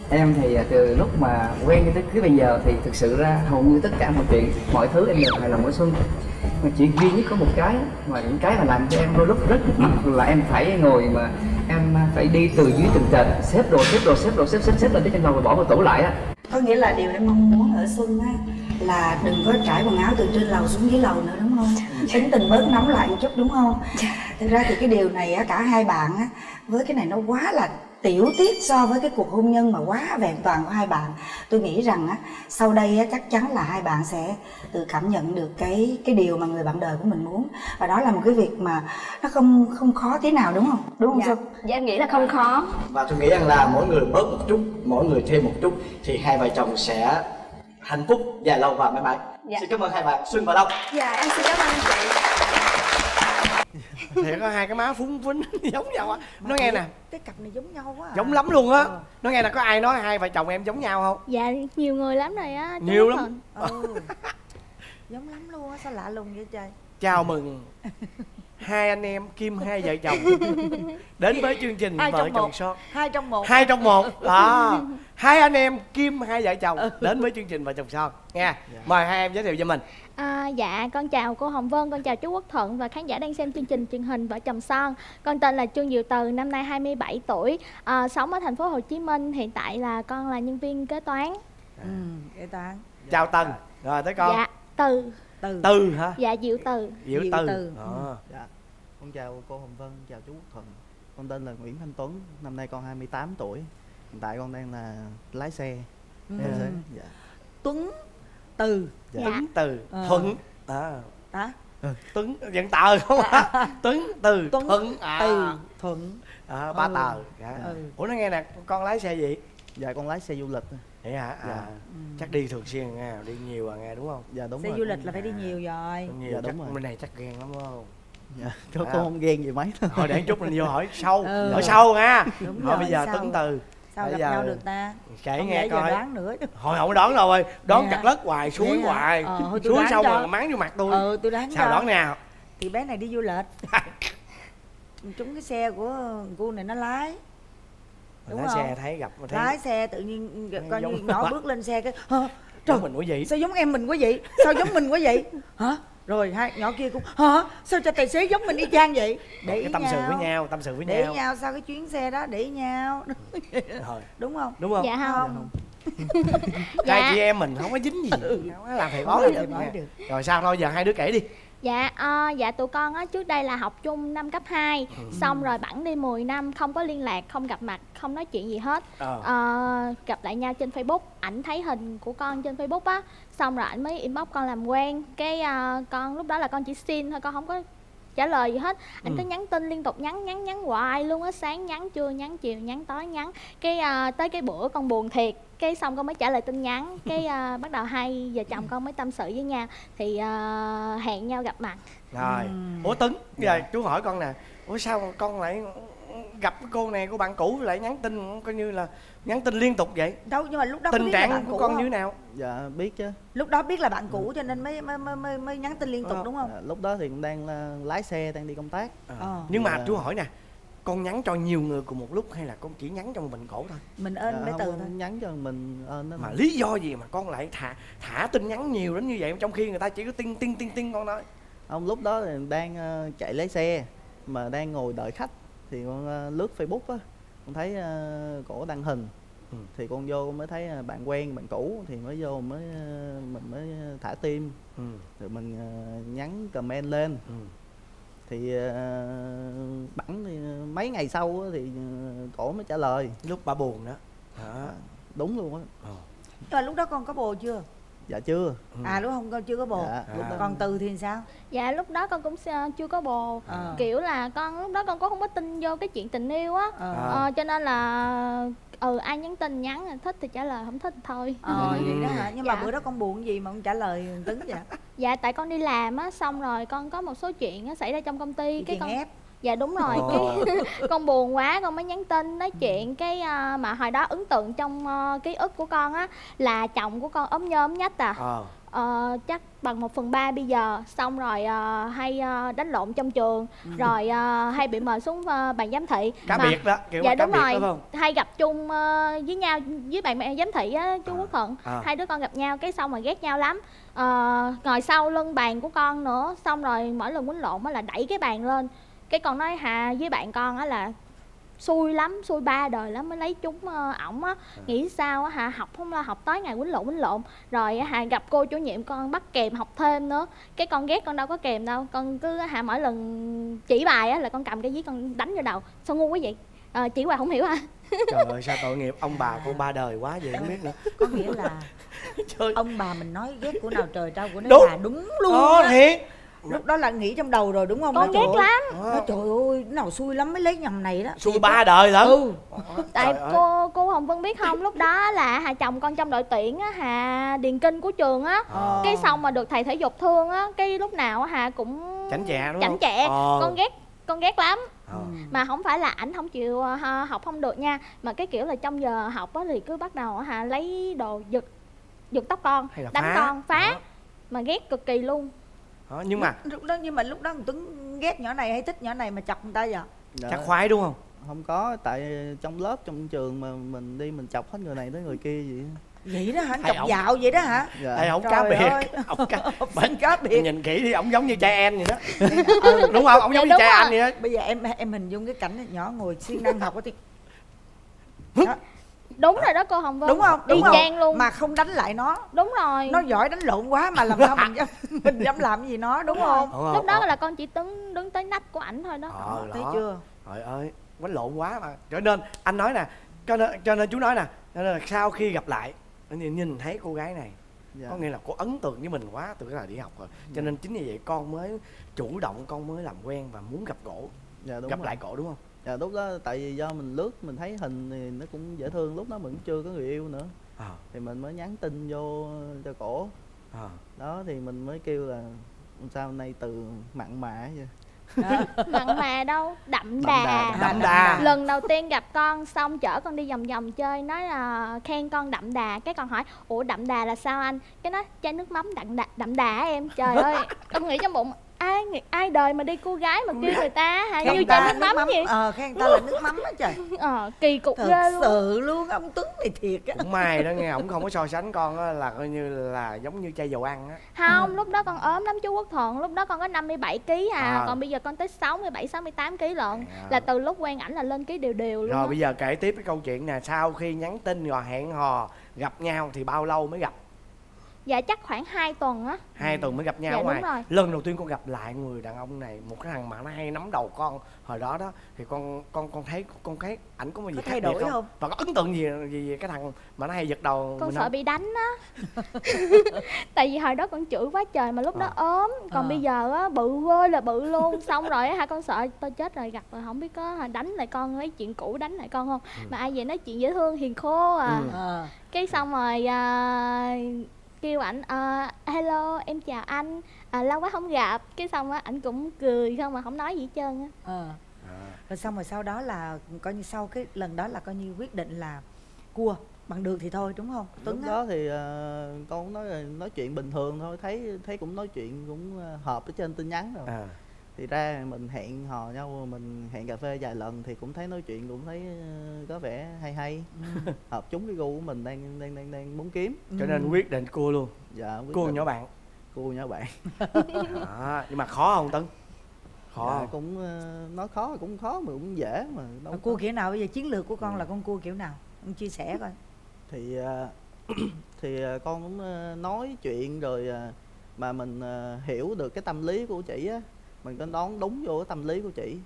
Em thì từ lúc mà quen tới cái bây giờ thì thực sự ra hầu như tất cả mọi chuyện, mọi thứ em đều hài lòng với Xuân. Mà chỉ duy nhất có một cái mà những cái mà làm cho em đôi lúc rất mắc là em phải ngồi mà em phải đi từ dưới từng trệt, xếp đồ xếp đồ xếp đồ xếp xếp xếp lên tới trên đầu rồi bỏ vào tủ lại á. Có nghĩa là điều em mong muốn ở Xuân á là đừng có trải quần áo từ trên lầu xuống dưới lầu nữa đúng không? Tính tình bớt nóng lại một chút đúng không? Thực ra thì cái điều này á, cả hai bạn á, với cái này nó quá là tiểu tiết so với cái cuộc hôn nhân mà quá vẹn toàn của hai bạn. Tôi nghĩ rằng á, sau đây á, chắc chắn là hai bạn sẽ tự cảm nhận được cái cái điều mà người bạn đời của mình muốn. Và đó là một cái việc mà nó không không khó tí nào đúng không? Đúng không Xuân? Dạ. Dạ em nghĩ là không khó. Và tôi nghĩ rằng là mỗi người bớt một chút, mỗi người thêm một chút thì hai vợ chồng sẽ hạnh phúc dài lâu và mãi mãi. Dạ. Xin cảm ơn hai bạn Xuân và Long. Dạ em xin cảm ơn chị. Thiệt có hai cái má phúng phính giống nhau á. Nói nghe nè, cái cặp này giống nhau quá à. Giống lắm luôn á. Nói nghe là có ai nói hai vợ chồng em giống nhau không? Dạ nhiều người lắm rồi á. Nhiều lắm. Ừ. Giống lắm luôn á, sao lạ lùng vậy trời. Chào mừng hai anh em kim hai vợ chồng đến với chương trình Vợ Chồng Son. Hai trong một. Hai trong một đó. Hai anh em kim hai vợ chồng đến với chương trình Vợ Chồng Son nha. Mời hai em giới thiệu cho mình. À, dạ con chào cô Hồng Vân, con chào chú Quốc Thuận và khán giả đang xem chương trình truyền hình Vợ Chồng Son. Con tên là Trương Diệu Từ, năm nay hai mươi bảy tuổi, à, sống ở thành phố Hồ Chí Minh. Hiện tại là con là nhân viên kế toán. Ừ, kế toán. Chào Tần. Rồi tới con. Dạ Từ. Từ, Từ hả? Dạ Diệu Từ. Diệu, Diệu Từ, Từ. À. Dạ. Con chào cô Hồng Vân, chào chú Quốc Thuận. Con tên là Nguyễn Thanh Tuấn, năm nay con hai mươi tám tuổi. Hiện tại con đang là lái xe. Ừ. Ừ. Dạ. Tuấn Từ. Dạ. Tuấn Từ. Ờ. Thuận à. À? Ừ. Tuấn vẫn tờ không hả? À. Tuấn Từ Tuấn Thuận à. Từ Thuận à, ba ừ. tờ dạ. ừ. Ủa nó nghe nè, con lái xe gì? Dạ con lái xe du lịch. Vậy hả? Dạ. À, ừ. Chắc đi thường xuyên nghe, đi nhiều à nghe đúng không? Dạ đúng xe rồi. Xe du lịch là phải đi nhiều rồi. Nhiều, dạ, đúng rồi. Bên này chắc ghen lắm không? Dạ, à. Con không ghen gì mấy. Thôi để chút mình vô hỏi sâu, ừ. hỏi sâu nha. Đúng rồi, bây giờ sao? Tuấn Từ sao gặp giờ... nhau được ta? Kể không nghe coi. Đoán nữa. Hồi không đoán đâu ơi, đoán dạ. chặt lất hoài, suối hoài, ờ, suối xong cho. Rồi mắng vô mặt tôi. Ừ, tôi đoán. Sao cho. Đoán nào? Thì bé này đi du lịch. Trúng cái xe của cô này nó lái. Đúng lái không? Xe thấy gặp thấy... lái xe tự nhiên coi như nhỏ bước lên xe cái hả? Trời mình quá vậy, sao giống em mình quá vậy, sao giống mình quá vậy hả? Rồi hai nhỏ kia cũng hả, sao cho tài xế giống mình y chang vậy. Để cái tâm sự với nhau, tâm sự với để nhau để nhau sau cái chuyến xe đó để nhau. Đúng không? Đúng không? Dạ không. Hai dạ. chị em mình không có dính gì, không có làm thầy bói được, được. Rồi sao thôi giờ hai đứa kể đi. Dạ, uh, dạ tụi con á, trước đây là học chung năm cấp hai. ừ. Xong rồi bẵng đi mười năm, không có liên lạc, không gặp mặt, không nói chuyện gì hết. ờ. uh, Gặp lại nhau trên Facebook, ảnh thấy hình của con trên Facebook á. Xong rồi ảnh mới inbox con làm quen. Cái uh, con lúc đó là con chỉ xin thôi, con không có trả lời gì hết. Anh ừ. cứ nhắn tin liên tục, nhắn nhắn nhắn hoài luôn á, sáng nhắn, trưa nhắn, chiều nhắn, tối nhắn. Cái à, tới cái bữa con buồn thiệt, cái xong con mới trả lời tin nhắn. Cái à, bắt đầu hai vợ chồng con mới tâm sự với nhau, thì à, hẹn nhau gặp mặt. Rồi. Ừ. Ủa Tuấn, giờ chú hỏi con nè, ủa sao con lại gặp cô này, cô bạn cũ lại nhắn tin, coi như là nhắn tin liên tục vậy? Đâu, nhưng mà lúc đó tình trạng của con không? Như nào? Dạ biết chứ, lúc đó biết là bạn cũ cho nên mới mới mới, mới nhắn tin liên tục. Ờ, đúng không? À, lúc đó thì đang lái xe, đang đi công tác. À. À. Nhưng mà chú hỏi nè, con nhắn cho nhiều người cùng một lúc hay là con chỉ nhắn cho mình cổ thôi? Mình ơn với Từ thôi, nhắn cho mình ơn. Mà lý do gì mà con lại thả thả tin nhắn nhiều đến như vậy, trong khi người ta chỉ có tin tin tin tin? Con nói ông lúc đó thì đang uh, chạy lấy xe mà đang ngồi đợi khách, thì con uh, lướt Facebook á, con thấy uh, cổ đăng hình. Ừ. Thì con vô mới thấy uh, bạn quen, bạn cũ, thì mới vô mới uh, mình mới thả tim. Ừ. Rồi mình uh, nhắn comment lên. Ừ. Thì uh, bẵng thì mấy ngày sau á, thì uh, cổ mới trả lời. Lúc bà buồn đó. Hả? Đúng luôn á. Ờ. Nhưng mà lúc đó con có bồ chưa? Dạ chưa. Ừ. À lúc không con chưa có bồ. Dạ, à. Còn Từ thì sao? Dạ lúc đó con cũng chưa có bồ. À. Kiểu là con lúc đó con cũng không có tin vô cái chuyện tình yêu á. À. Ờ, cho nên là ừ ai nhắn tin nhắn, thích thì trả lời, không thích thì thôi. Ờ ừ. Vậy đó hả? Nhưng dạ. mà bữa đó con buồn gì mà con trả lời Tuấn vậy? Dạ tại con đi làm á, xong rồi con có một số chuyện á xảy ra trong công ty, cái con ép. Dạ đúng rồi. Ờ. Cái con buồn quá con mới nhắn tin nói chuyện. Cái uh, mà hồi đó ấn tượng trong uh, ký ức của con á là chồng của con ốm nhôm nhách à. Ờ. Ờ, chắc bằng một phần ba bây giờ. Xong rồi uh, hay uh, đánh lộn trong trường. Ừ. Rồi uh, hay bị mời xuống uh, bàn giám thị. Cá biệt đó kiểu. Dạ đúng rồi đó, hay gặp chung uh, với nhau, với bạn bè giám thị á, chú à. Quốc Thuận. À. Hai đứa con gặp nhau, cái xong mà ghét nhau lắm. uh, Ngồi sau lưng bàn của con nữa. Xong rồi mỗi lần quýnh lộn á là đẩy cái bàn lên. Cái con nói hà với bạn con á là xui lắm, xui ba đời lắm mới lấy trúng ổng á. Nghĩ sao á hà, học không là học tối ngày quýnh lộn quýnh lộn. Rồi hà gặp cô chủ nhiệm con bắt kèm học thêm nữa. Cái con ghét, con đâu có kèm đâu. Con cứ hà mỗi lần chỉ bài á là con cầm cái giấy con đánh vô đầu. Sao ngu quá vậy? À, chỉ qua không hiểu hả? Trời ơi sao tội nghiệp, ông bà con ba đời quá vậy không biết nữa. Có nghĩa là trời. Ông bà mình nói ghét của nào trời trao của nó là đúng luôn á. Lúc đó là nghĩ trong đầu rồi đúng không? Con ghét lắm. Nói trời ơi, nào xui lắm mới lấy nhầm này đó. Xui ba đời lắm. Ừ. Tại cô cô Hồng Vân biết không, lúc đó là hà chồng con trong đội tuyển á, hà điền kinh của trường á. À. Cái xong mà được thầy thể dục thương á, cái lúc nào hà cũng chảnh chẹ đúng không? Chảnh chẹ. À. Con ghét, con ghét lắm. Ừ. Mà không phải là ảnh không chịu học không được nha, mà cái kiểu là trong giờ học á thì cứ bắt đầu hà lấy đồ giật giật tóc con, đánh phá. Con phá. Đó. Mà ghét cực kỳ luôn. Đó, nhưng mà lúc đó nhưng mà lúc đó Tuấn ghét nhỏ này hay thích nhỏ này mà chọc người ta vậy? Dạ. Chắc khoái đúng không? Không có, tại trong lớp trong trường mà mình đi mình chọc hết người này tới người kia vậy. Vậy đó hả? Chọc dạo vậy đó hả? Dạ. Thầy ổng cá biệt, ổng cá, cá biệt. Nhìn kỹ thì ổng giống như trai em vậy đó. Ừ, đúng không? Ổng giống như trai anh vậy đó. Bây giờ em em hình dung cái cảnh nhỏ ngồi siêng năng học thì đó. Đúng rồi đó cô Hồng Vân. Đúng không? Đúng không? Luôn. Mà không đánh lại nó. Đúng rồi. Nó giỏi đánh lộn quá mà làm sao mình dám, mình dám làm gì nó đúng, đúng không? Đúng lúc đó là con chỉ đứng đứng tới nách của ảnh thôi đó. Ờ, thấy đó. Chưa? Trời ơi, đánh lộn quá mà. Cho nên anh nói nè, cho nên cho nên chú nói nè, cho nên là sau khi gặp lại nhìn thấy cô gái này. Dạ. Có nghĩa là cô ấn tượng với mình quá từ cái là đi học rồi. Cho nên chính vì vậy con mới chủ động, con mới làm quen và muốn gặp cổ. Dạ, gặp rồi. Lại cổ đúng không? Dạ lúc đó tại vì do mình lướt mình thấy hình thì nó cũng dễ thương, lúc đó mình cũng chưa có người yêu nữa. À. Thì mình mới nhắn tin vô cho cổ. À. Đó thì mình mới kêu là sao nay Từ mặn mà vậy. Mặn mà đâu, đậm đà. Đậm đà. Đậm đà. Lần đầu tiên gặp con xong chở con đi vòng vòng chơi, nói là khen con đậm đà. Cái con hỏi ủa đậm đà là sao anh? Cái nói chai nước mắm đậm đà, đậm đà em. Trời ơi con nghĩ trong bụng ai ai đời mà đi cô gái mà kêu người ta hả, kêu cho nước mắm gì. Ờ khen người ta là nước mắm á trời. Ờ kỳ cục ghê luôn. Thật sự luôn, ông Tuấn này thiệt á. Cũng may đó nghe, ổng không có so sánh con á là coi như là giống như chai dầu ăn á. Không, ừ. lúc đó con ốm lắm chú Quốc Thuận, lúc đó con có năm mươi bảy ký à, à. Còn bây giờ con tới sáu mươi bảy sáu mươi tám ký lận. À. Là từ lúc quen ảnh là lên ký đều đều luôn. Rồi đó. Bây giờ kể tiếp cái câu chuyện nè, sau khi nhắn tin rồi hẹn hò gặp nhau thì bao lâu mới gặp? Dạ chắc khoảng hai tuần á. Hai ừ. tuần mới gặp nhau. Dạ, ngoài đúng rồi. Lần đầu tiên con gặp lại người đàn ông này, một cái thằng mà nó hay nắm đầu con hồi đó đó, thì con con con thấy con thấy ảnh có gì có thay đổi không? không? Và có ấn tượng gì gì cái thằng mà nó hay giật đầu con? Sợ không? Bị đánh á. Tại vì hồi đó con chửi quá trời mà lúc à. đó ốm, còn à. bây giờ á bự ơi là bự luôn. Xong rồi á, con sợ tôi chết rồi, gặp rồi không biết có đánh lại con, mấy chuyện cũ đánh lại con không? Ừ. Mà ai vậy nói chuyện dễ thương hiền khô à. Ừ. à. Cái xong rồi à, kêu ảnh uh, hello em chào anh, à, lâu quá không gặp. Cái xong á ảnh cũng cười không mà không nói gì hết trơn á. Ờ. à. Rồi xong rồi sau đó là coi như sau cái lần đó là coi như quyết định là cua bằng đường thì thôi đúng không Tuấn? Lúc đó, đó thì uh, con nói nói chuyện bình thường thôi, thấy thấy cũng nói chuyện cũng hợp ở trên tin nhắn rồi. à. Thì ra mình hẹn hò nhau, mình hẹn cà phê vài lần thì cũng thấy nói chuyện cũng thấy có vẻ hay hay. ừ. Hợp chúng cái gu của mình đang đang đang đang muốn kiếm, cho nên quyết định cua luôn. Dạ, cua nhỏ bạn, cua nhỏ bạn. à, nhưng mà khó không Tấn? Khó dạ, cũng nói khó cũng khó mà cũng dễ mà. Đâu cua kiểu nào bây giờ, chiến lược của con ừ. là con cua kiểu nào, con chia sẻ coi. Thì thì con cũng nói chuyện rồi mà mình hiểu được cái tâm lý của chị á, mình có đón đúng vô cái tâm lý của chị,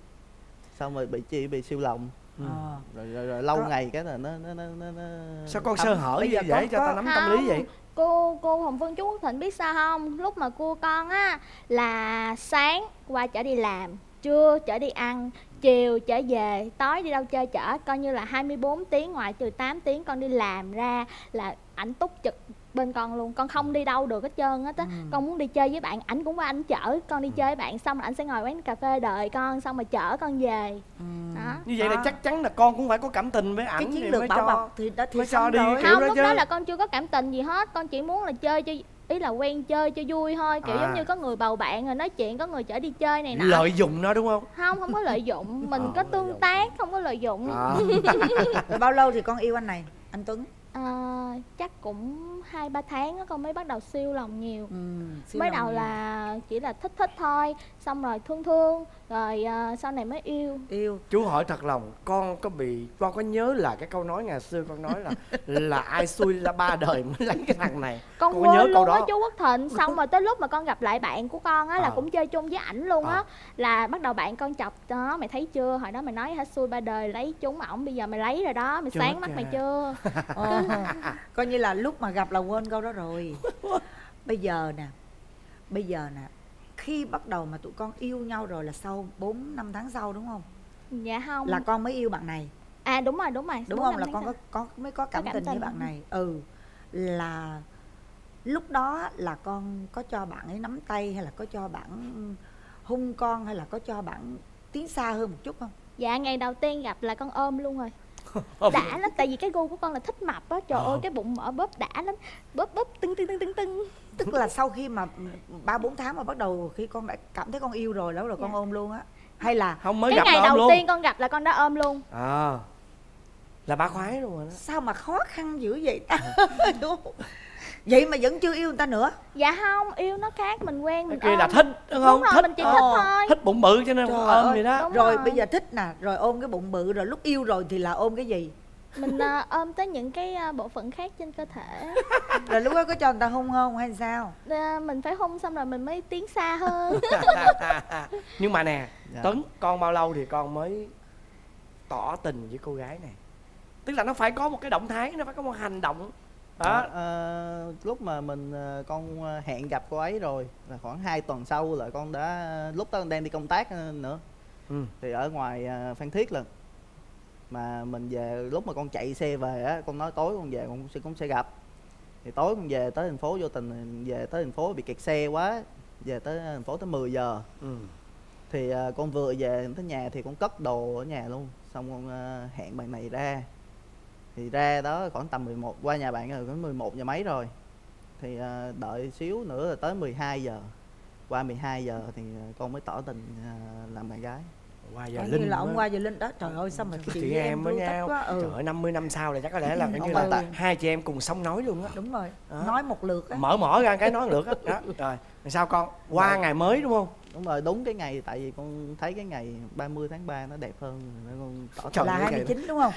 xong rồi bị chị bị siêu lòng. ừ. à. rồi, rồi, rồi lâu đó. Ngày cái là nó nó nó, nó, nó... sao con sơ hở như vậy cho tao nắm tâm lý vậy? Cô cô Hồng Vân, chú Quốc Thịnh biết sao không, lúc mà cua con á là sáng qua chở đi làm, trưa chở đi ăn, chiều trở về, tối đi đâu chơi chở, coi như là hai mươi bốn tiếng ngoài trừ tám tiếng con đi làm ra là ảnh túc trực bên con luôn, con không đi đâu được hết trơn á. ừ. Con muốn đi chơi với bạn, ảnh cũng qua ảnh chở con đi ừ. chơi với bạn, xong là ảnh sẽ ngồi quán cà phê đợi con, xong rồi chở con về. ừ. Đó. Như vậy à. là chắc chắn là con cũng phải có cảm tình với ảnh. Cái chiến lược bảo bọc thì đã thì cho đi không, lúc đó là con chưa có cảm tình gì hết, con chỉ muốn là chơi cho, ý là quen chơi cho vui thôi, kiểu à. giống như có người bầu bạn rồi nói chuyện, có người chở đi chơi này nọ. Lợi dụng nó đúng không? Không, không có lợi dụng, mình à, có tương tác, không có lợi dụng. à. Rồi bao lâu thì con yêu anh này, anh Tuấn? À, chắc cũng hai ba tháng đó, con mới bắt đầu siêu lòng nhiều. ừ, siêu mới lòng đầu nhiều. Là chỉ là thích thích thôi, xong rồi thương thương, rồi uh, sau này mới yêu yêu. Chú hỏi thật lòng, con có bị, con có nhớ là cái câu nói ngày xưa con nói là là ai xui là ba đời mới lấy cái thằng này? Con, con quên nhớ luôn á chú Quốc Thịnh. Xong rồi tới lúc mà con gặp lại bạn của con á là à. cũng chơi chung với ảnh luôn á, à. là bắt đầu bạn con chọc đó, mày thấy chưa, hồi đó mày nói hết xui ba đời lấy chúng ổng, bây giờ mày lấy rồi đó, mày chưa sáng mắt mày chưa. ờ. Coi như là lúc mà gặp là quên câu đó rồi. Bây giờ nè, bây giờ nè, khi bắt đầu mà tụi con yêu nhau rồi là sau bốn năm tháng sau đúng không? Dạ không, là con mới yêu bạn này. À đúng rồi, đúng rồi. Đúng không, là con có, có mới có cảm, có cảm tình, tình với bạn này. Ừ. Là lúc đó là con có cho bạn ấy nắm tay, hay là có cho bạn hung con, hay là có cho bạn tiến xa hơn một chút không? Dạ ngày đầu tiên gặp là con ôm luôn rồi. Đã lắm, tại vì cái gu của con là thích mập á, trời ơi cái bụng mở bóp đã lắm, bóp bóp tưng tưng tưng tưng tưng. Tức là sau khi mà ba bốn tháng mà bắt đầu khi con đã cảm thấy con yêu rồi đó, rồi con dạ. ôm luôn á, hay là không mới cái gặp ngày đầu luôn. Tiên con gặp là con đã ôm luôn. À, là ba khoái luôn rồi đó. Sao mà khó khăn dữ vậy ta? Đúng. Vậy mà vẫn chưa yêu người ta nữa? Dạ không, yêu nó khác, mình quen mình ôm. Là thích đúng không? Đúng rồi, thích, mình chỉ thích ờ. thôi. Thích bụng bự cho nên trời ôm ơi, vậy đó. Rồi, rồi bây giờ thích nè, rồi ôm cái bụng bự, rồi lúc yêu rồi thì là ôm cái gì? Mình uh, ôm tới những cái uh, bộ phận khác trên cơ thể. Rồi lúc đó có cho người ta hôn không hay sao? Uh, mình phải hôn xong rồi mình mới tiến xa hơn. Nhưng mà nè, dạ. Tuấn, con bao lâu thì con mới tỏ tình với cô gái này? Tức là nó phải có một cái động thái, nó phải có một hành động. Đó. À, lúc mà mình con hẹn gặp cô ấy rồi là khoảng hai tuần sau là con đã, lúc đó đang đi công tác nữa, ừ. thì ở ngoài Phan Thiết lần mà mình về, lúc mà con chạy xe về á, con nói tối con về con sẽ cũng sẽ gặp, thì tối con về tới thành phố, vô tình về tới thành phố bị kẹt xe quá, về tới thành phố tới mười giờ, ừ. thì con vừa về tới nhà thì con cất đồ ở nhà luôn, xong con hẹn bạn này ra. Thì ra đó khoảng tầm mười một, qua nhà bạn rồi khoảng mười một giờ mấy rồi. Thì đợi xíu nữa là tới mười hai giờ. Qua mười hai giờ thì con mới tỏ tình làm bạn gái. Qua giờ Linh là ông qua giờ Linh đó. Trời ơi sao mà chị, chị em với nhau quá. Ừ. Trời ơi năm mươi năm sau là chắc có lẽ là như là ừ. hai chị em cùng sống nói luôn á. Đúng rồi, à. nói một lượt á. Mở mở ra cái nói một lượt á. Rồi sao con? Qua rồi. Ngày mới đúng không? Đúng rồi, đúng cái ngày, tại vì con thấy cái ngày ba mươi tháng ba nó đẹp hơn, con tỏ chọn là hai mươi chín đúng không?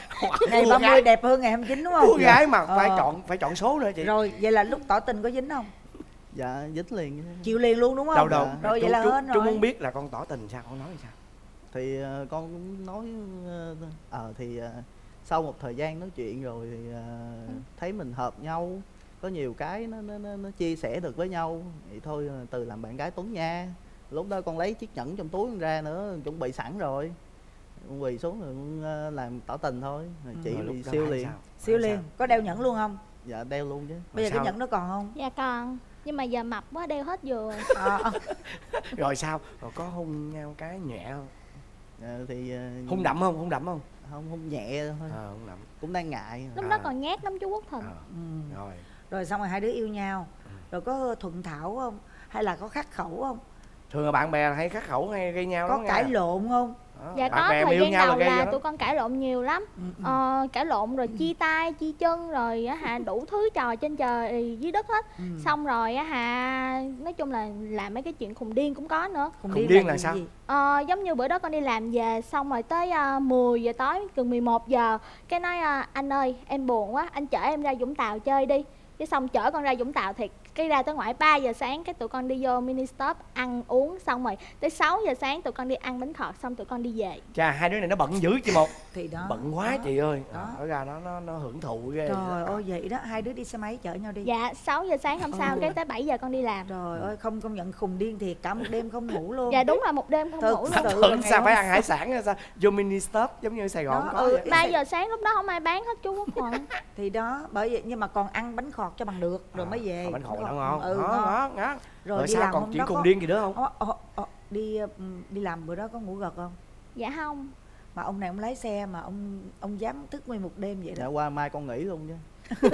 Ngày ba mươi đẹp hơn ngày hai mươi chín đúng không? Cô gái mà ờ. phải chọn phải chọn số nữa chị. Rồi, vậy là lúc tỏ tình có dính không? Dạ, dính liền. Chịu liền luôn đúng không? Đầu đầu. Dạ. Rồi vậy chú, là chú, hết chú rồi. Chú muốn biết là con tỏ tình sao, con nói sao? Thì uh, con cũng nói ờ uh, thì uh, sau một thời gian nói chuyện rồi thì uh, ừ. thấy mình hợp nhau, có nhiều cái nó nó nó, nó chia sẻ được với nhau thì thôi từ làm bạn gái Tuấn nha. Lúc đó con lấy chiếc nhẫn trong túi con ra nữa, chuẩn bị sẵn rồi, con quỳ xuống rồi con làm tỏ tình thôi. Rồi chị ừ, bị siêu liền. Sao? Siêu liền. Có đeo nhẫn luôn không? Dạ đeo luôn chứ. Bây giờ cái nhẫn nó còn không? Dạ còn, nhưng mà giờ mập quá đeo hết vừa. À. Rồi sao? Rồi có hôn nhau cái nhẹ không? À, thì hôn đậm không? Hôn đậm không? Không, hôn nhẹ thôi. À, hôn đậm. Cũng đang ngại. Lúc à. đó còn nhát lắm chú Quốc Thuận. À. Ừ. Rồi. Rồi xong rồi hai đứa yêu nhau. Ừ. Rồi có thuận thảo không? Hay là có khắc khẩu không? Thường là bạn bè hay khắc khẩu hay gây nhau. Có đó, cãi lộn không? Dạ bạn có, bè thời gian nhau đầu là, là tụi con cãi lộn nhiều lắm. ừ, ừ. Ờ, cãi lộn rồi chia tay, chia chân rồi hà đủ thứ trò trên trời dưới đất hết. ừ. Xong rồi hà nói chung là làm mấy cái chuyện khùng điên cũng có nữa. Khùng, khùng điên, điên là, là sao? Ờ, giống như bữa đó con đi làm về xong rồi tới uh, mười giờ tối, gần mười một giờ cái nói uh, anh ơi em buồn quá, anh chở em ra Vũng Tàu chơi đi. Cái xong chở con ra Vũng Tàu thiệt, cái ra tới ngoại ba giờ sáng cái tụi con đi vô mini stop ăn uống, xong rồi tới sáu giờ sáng tụi con đi ăn bánh khọt, xong tụi con đi về. Chà, hai đứa này nó bận dữ chị Một. Thì đó. Bận quá đó, chị ơi. Đó. Ở ra nó nó nó hưởng thụ ghê. Trời ơi vậy đó, hai đứa đi xe máy chở nhau đi. Dạ, sáu giờ sáng hôm sau ừ. cái tới bảy giờ con đi làm. Trời ơi, không công nhận khùng điên thiệt, cả một đêm không ngủ luôn. Dạ đúng là một đêm không Thực ngủ luôn. Tưởng sao phải ăn hải sản sao? Vô mini stop giống như Sài Gòn đó, có. Ừ, ba giờ sáng lúc đó không ai bán hết chú Quốc Thuận. Thì đó, bởi vậy nhưng mà còn ăn bánh khọt cho bằng được rồi à, mới về. Bánh khọt ngon ngon. Ừ, ngon. Rồi, rồi đi sao làm còn chuyện cùng có... điên gì nữa không? Ô, ô, ô, đi đi làm bữa đó có ngủ gật không? Dạ không. Mà ông này ông lái xe mà ông ông dám thức nguyên một đêm vậy đó. Dạ qua mai con nghỉ luôn chứ.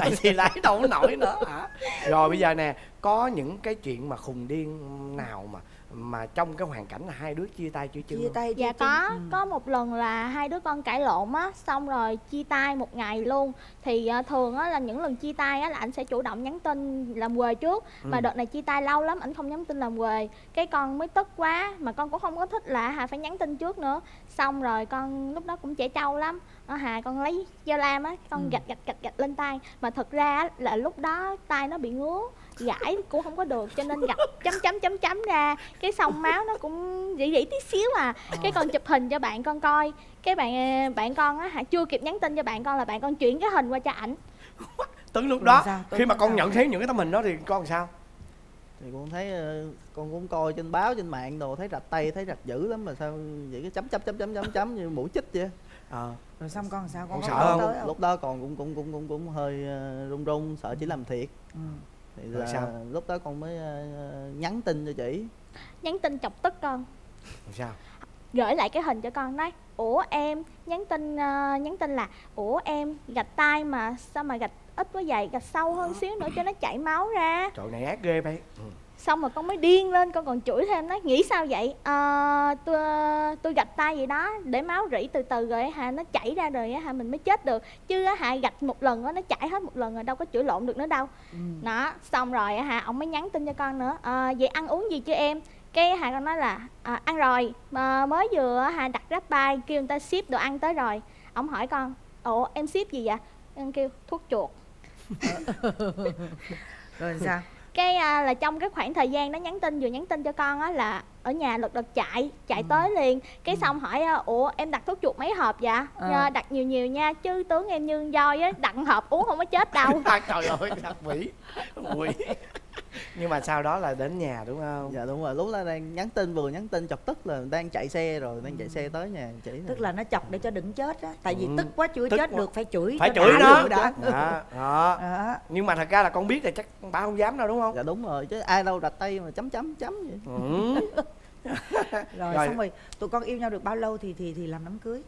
Tại vì lái đâu nổi nữa hả? Rồi bây giờ nè, có những cái chuyện mà khùng điên nào mà mà trong cái hoàn cảnh là hai đứa chia tay chưa chưa? Chia tay chưa? Dạ có, ừ. có một lần là hai đứa con cãi lộn á, xong rồi chia tay một ngày luôn. Thì uh, thường á là những lần chia tay á là anh sẽ chủ động nhắn tin làm quề trước. ừ. Mà đợt này chia tay lâu lắm anh không nhắn tin làm quề, cái con mới tức quá, mà con cũng không có thích là Hà phải nhắn tin trước nữa. Xong rồi con lúc đó cũng trẻ trâu lắm, ở Hà con lấy dao lam á, con ừ. gạch gạch gạch gạch lên tay, mà thật ra là lúc đó tay nó bị ngứa, gãi cũng không có được cho nên gạch chấm chấm chấm chấm ra, cái xong máu nó cũng rỉ rỉ tí xíu à. à. Cái con chụp hình cho bạn con coi, cái bạn bạn con á hả chưa kịp nhắn tin cho bạn con là bạn con chuyển cái hình qua cho ảnh. Tưởng lúc đó khi mà con nhận thấy những cái tấm hình đó thì con làm sao? Thì con thấy con cũng coi trên báo trên mạng đồ, thấy rạch tay thấy rạch dữ lắm mà sao vậy, cái chấm chấm chấm chấm chấm chấm như mũi chích vậy. Ờ. Rồi xong con sao? Con, con sợ không? Không? Lúc đó con cũng cũng cũng cũng cũng hơi run run, sợ chỉ làm thiệt. Ừ. Thì rồi sao? Lúc đó con mới nhắn tin cho chị. Nhắn tin chọc tức con. Rồi sao? Gửi lại cái hình cho con nói, ủa em nhắn tin uh, nhắn tin là ủa em gạch tay mà sao mà gạch ít quá vậy, gạch sâu hơn xíu nữa cho nó chảy máu ra. Trời này ác ghê vậy. Ừ. Xong rồi con mới điên lên, con còn chửi thêm, nói nghĩ sao vậy, à, tôi tôi gạch tay vậy đó để máu rỉ từ từ rồi hả nó chảy ra rồi hả mình mới chết được chứ hả, gạch một lần đó, nó chảy hết một lần rồi đâu có chửi lộn được nữa đâu. ừ. Đó xong rồi hả ông mới nhắn tin cho con nữa, à, vậy ăn uống gì chưa em, cái hả con nói là à, ăn rồi mà mới vừa hả đặt GrabBike kêu người ta ship đồ ăn tới rồi. Ông hỏi con ủa em ship gì vậy, con kêu thuốc chuột. Rồi sao? Cái à, là trong cái khoảng thời gian nó nhắn tin, vừa nhắn tin cho con á là ở nhà lật đật chạy chạy ừ. tới liền, cái ừ. xong hỏi ủa em đặt thuốc chuột mấy hộp dạ, à. đặt nhiều nhiều nha chứ tướng em như voi á, đặt hộp uống không có chết đâu. Trời ơi đặt quỷ quỷ. Nhưng mà sau đó là đến nhà đúng không? Dạ đúng rồi, lúc đó đang nhắn tin, vừa nhắn tin chọc tức là đang chạy xe rồi, đang chạy xe tới nhà chị. Tức là nó chọc để cho đừng chết á, tại vì ừ. tức quá chưa tức chết quá. Được phải chửi, phải chửi nó đã. Đó, đó. Đó. Nhưng mà thật ra là con biết là chắc bà không dám đâu đúng không? Dạ đúng rồi, chứ ai đâu đặt tay mà chấm chấm chấm vậy. Ừ. Rồi, rồi xong rồi tụi con yêu nhau được bao lâu thì thì thì làm đám cưới?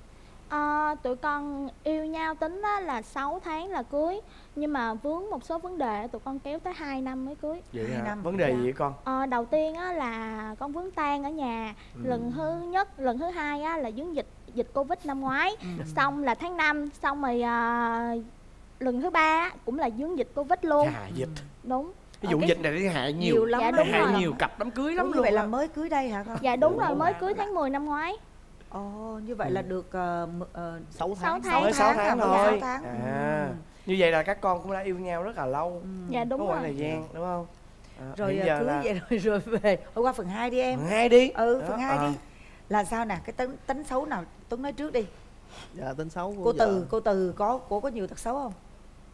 À, tụi con yêu nhau tính là sáu tháng là cưới, nhưng mà vướng một số vấn đề tụi con kéo tới hai năm mới cưới. Vậy hai năm. Vấn đề dạ. gì con? À, đầu tiên á, là con vướng tan ở nhà. ừ. Lần thứ nhất, lần thứ hai á, là vướng dịch dịch Covid năm ngoái. ừ. Xong là tháng năm, xong rồi à, lần thứ ba cũng là vướng dịch Covid luôn. À, dịch. Đúng. Cái vụ cái... dịch này nó hại nhiều, nhiều lắm, dạ, đúng hại rồi. Nhiều cặp đám cưới lắm. Ủa, luôn. Vậy là mới cưới đây hả con? Dạ đúng. Ủa, rồi mới cưới tháng mười năm ngoái. Ồ, như vậy ừ. là được uh, uh, sáu tháng, sáu tháng, sáu tháng, sáu tháng, sáu tháng thôi. sáu tháng. À, ừ. Như vậy là các con cũng đã yêu nhau rất là lâu. Ừ. Dạ đúng rồi. Thời gian đúng không? À, rồi giờ cưới là... vậy rồi rồi về. Hôm qua phần hai đi em. Phần hai đi. Ừ, đó, phần hai à. đi. Là sao nè, cái tính tính xấu nào Tuấn nói trước đi. Dạ tính xấu của cô Từ, dạ. cô Từ có cô có nhiều tật xấu không?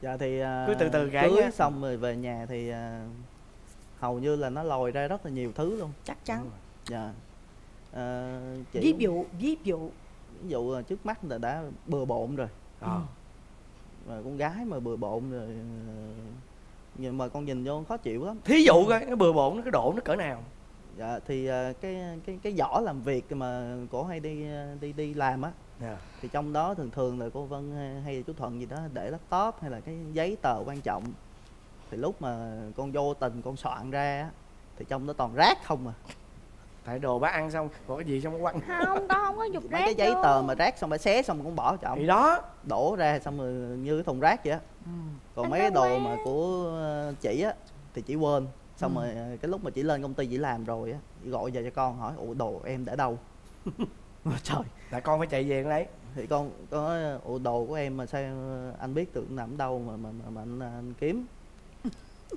Dạ thì cứ từ từ gãy cưới xong rồi về nhà thì uh, hầu như là nó lòi ra rất là nhiều thứ luôn. Chắc chắn. Dạ. À, chị... ví dụ ví dụ ví dụ trước mắt là đã bừa bộn rồi à. Mà con gái mà bừa bộn rồi nhưng mà con nhìn vô khó chịu lắm. Thí dụ coi nó bừa bộn, nó cái độ nó cỡ nào? Dạ thì cái cái cái giỏ làm việc mà cổ hay đi đi đi làm á, yeah. thì trong đó thường thường là cô Vân hay là chú Thuận gì đó để laptop hay là cái giấy tờ quan trọng, thì lúc mà con vô tình con soạn ra á thì trong đó toàn rác không à. Tại đồ bác ăn xong bỏ cái gì xong quăng. Không, con không có dục rác. Mấy cái giấy luôn. Tờ mà rác xong bà xé xong cũng bỏ trong. Thì đó, đổ ra xong rồi như cái thùng rác vậy á. Ừ. Còn anh mấy cái đồ mà của chị á thì chị quên. Xong ừ. rồi cái lúc mà chị lên công ty chị làm rồi á, chị gọi về cho con hỏi ủa đồ em đã đâu. Trời, là con phải chạy về lấy. Thì con có ủa đồ của em mà sao anh biết tưởng nằm đâu mà mà mà, mà anh, anh kiếm.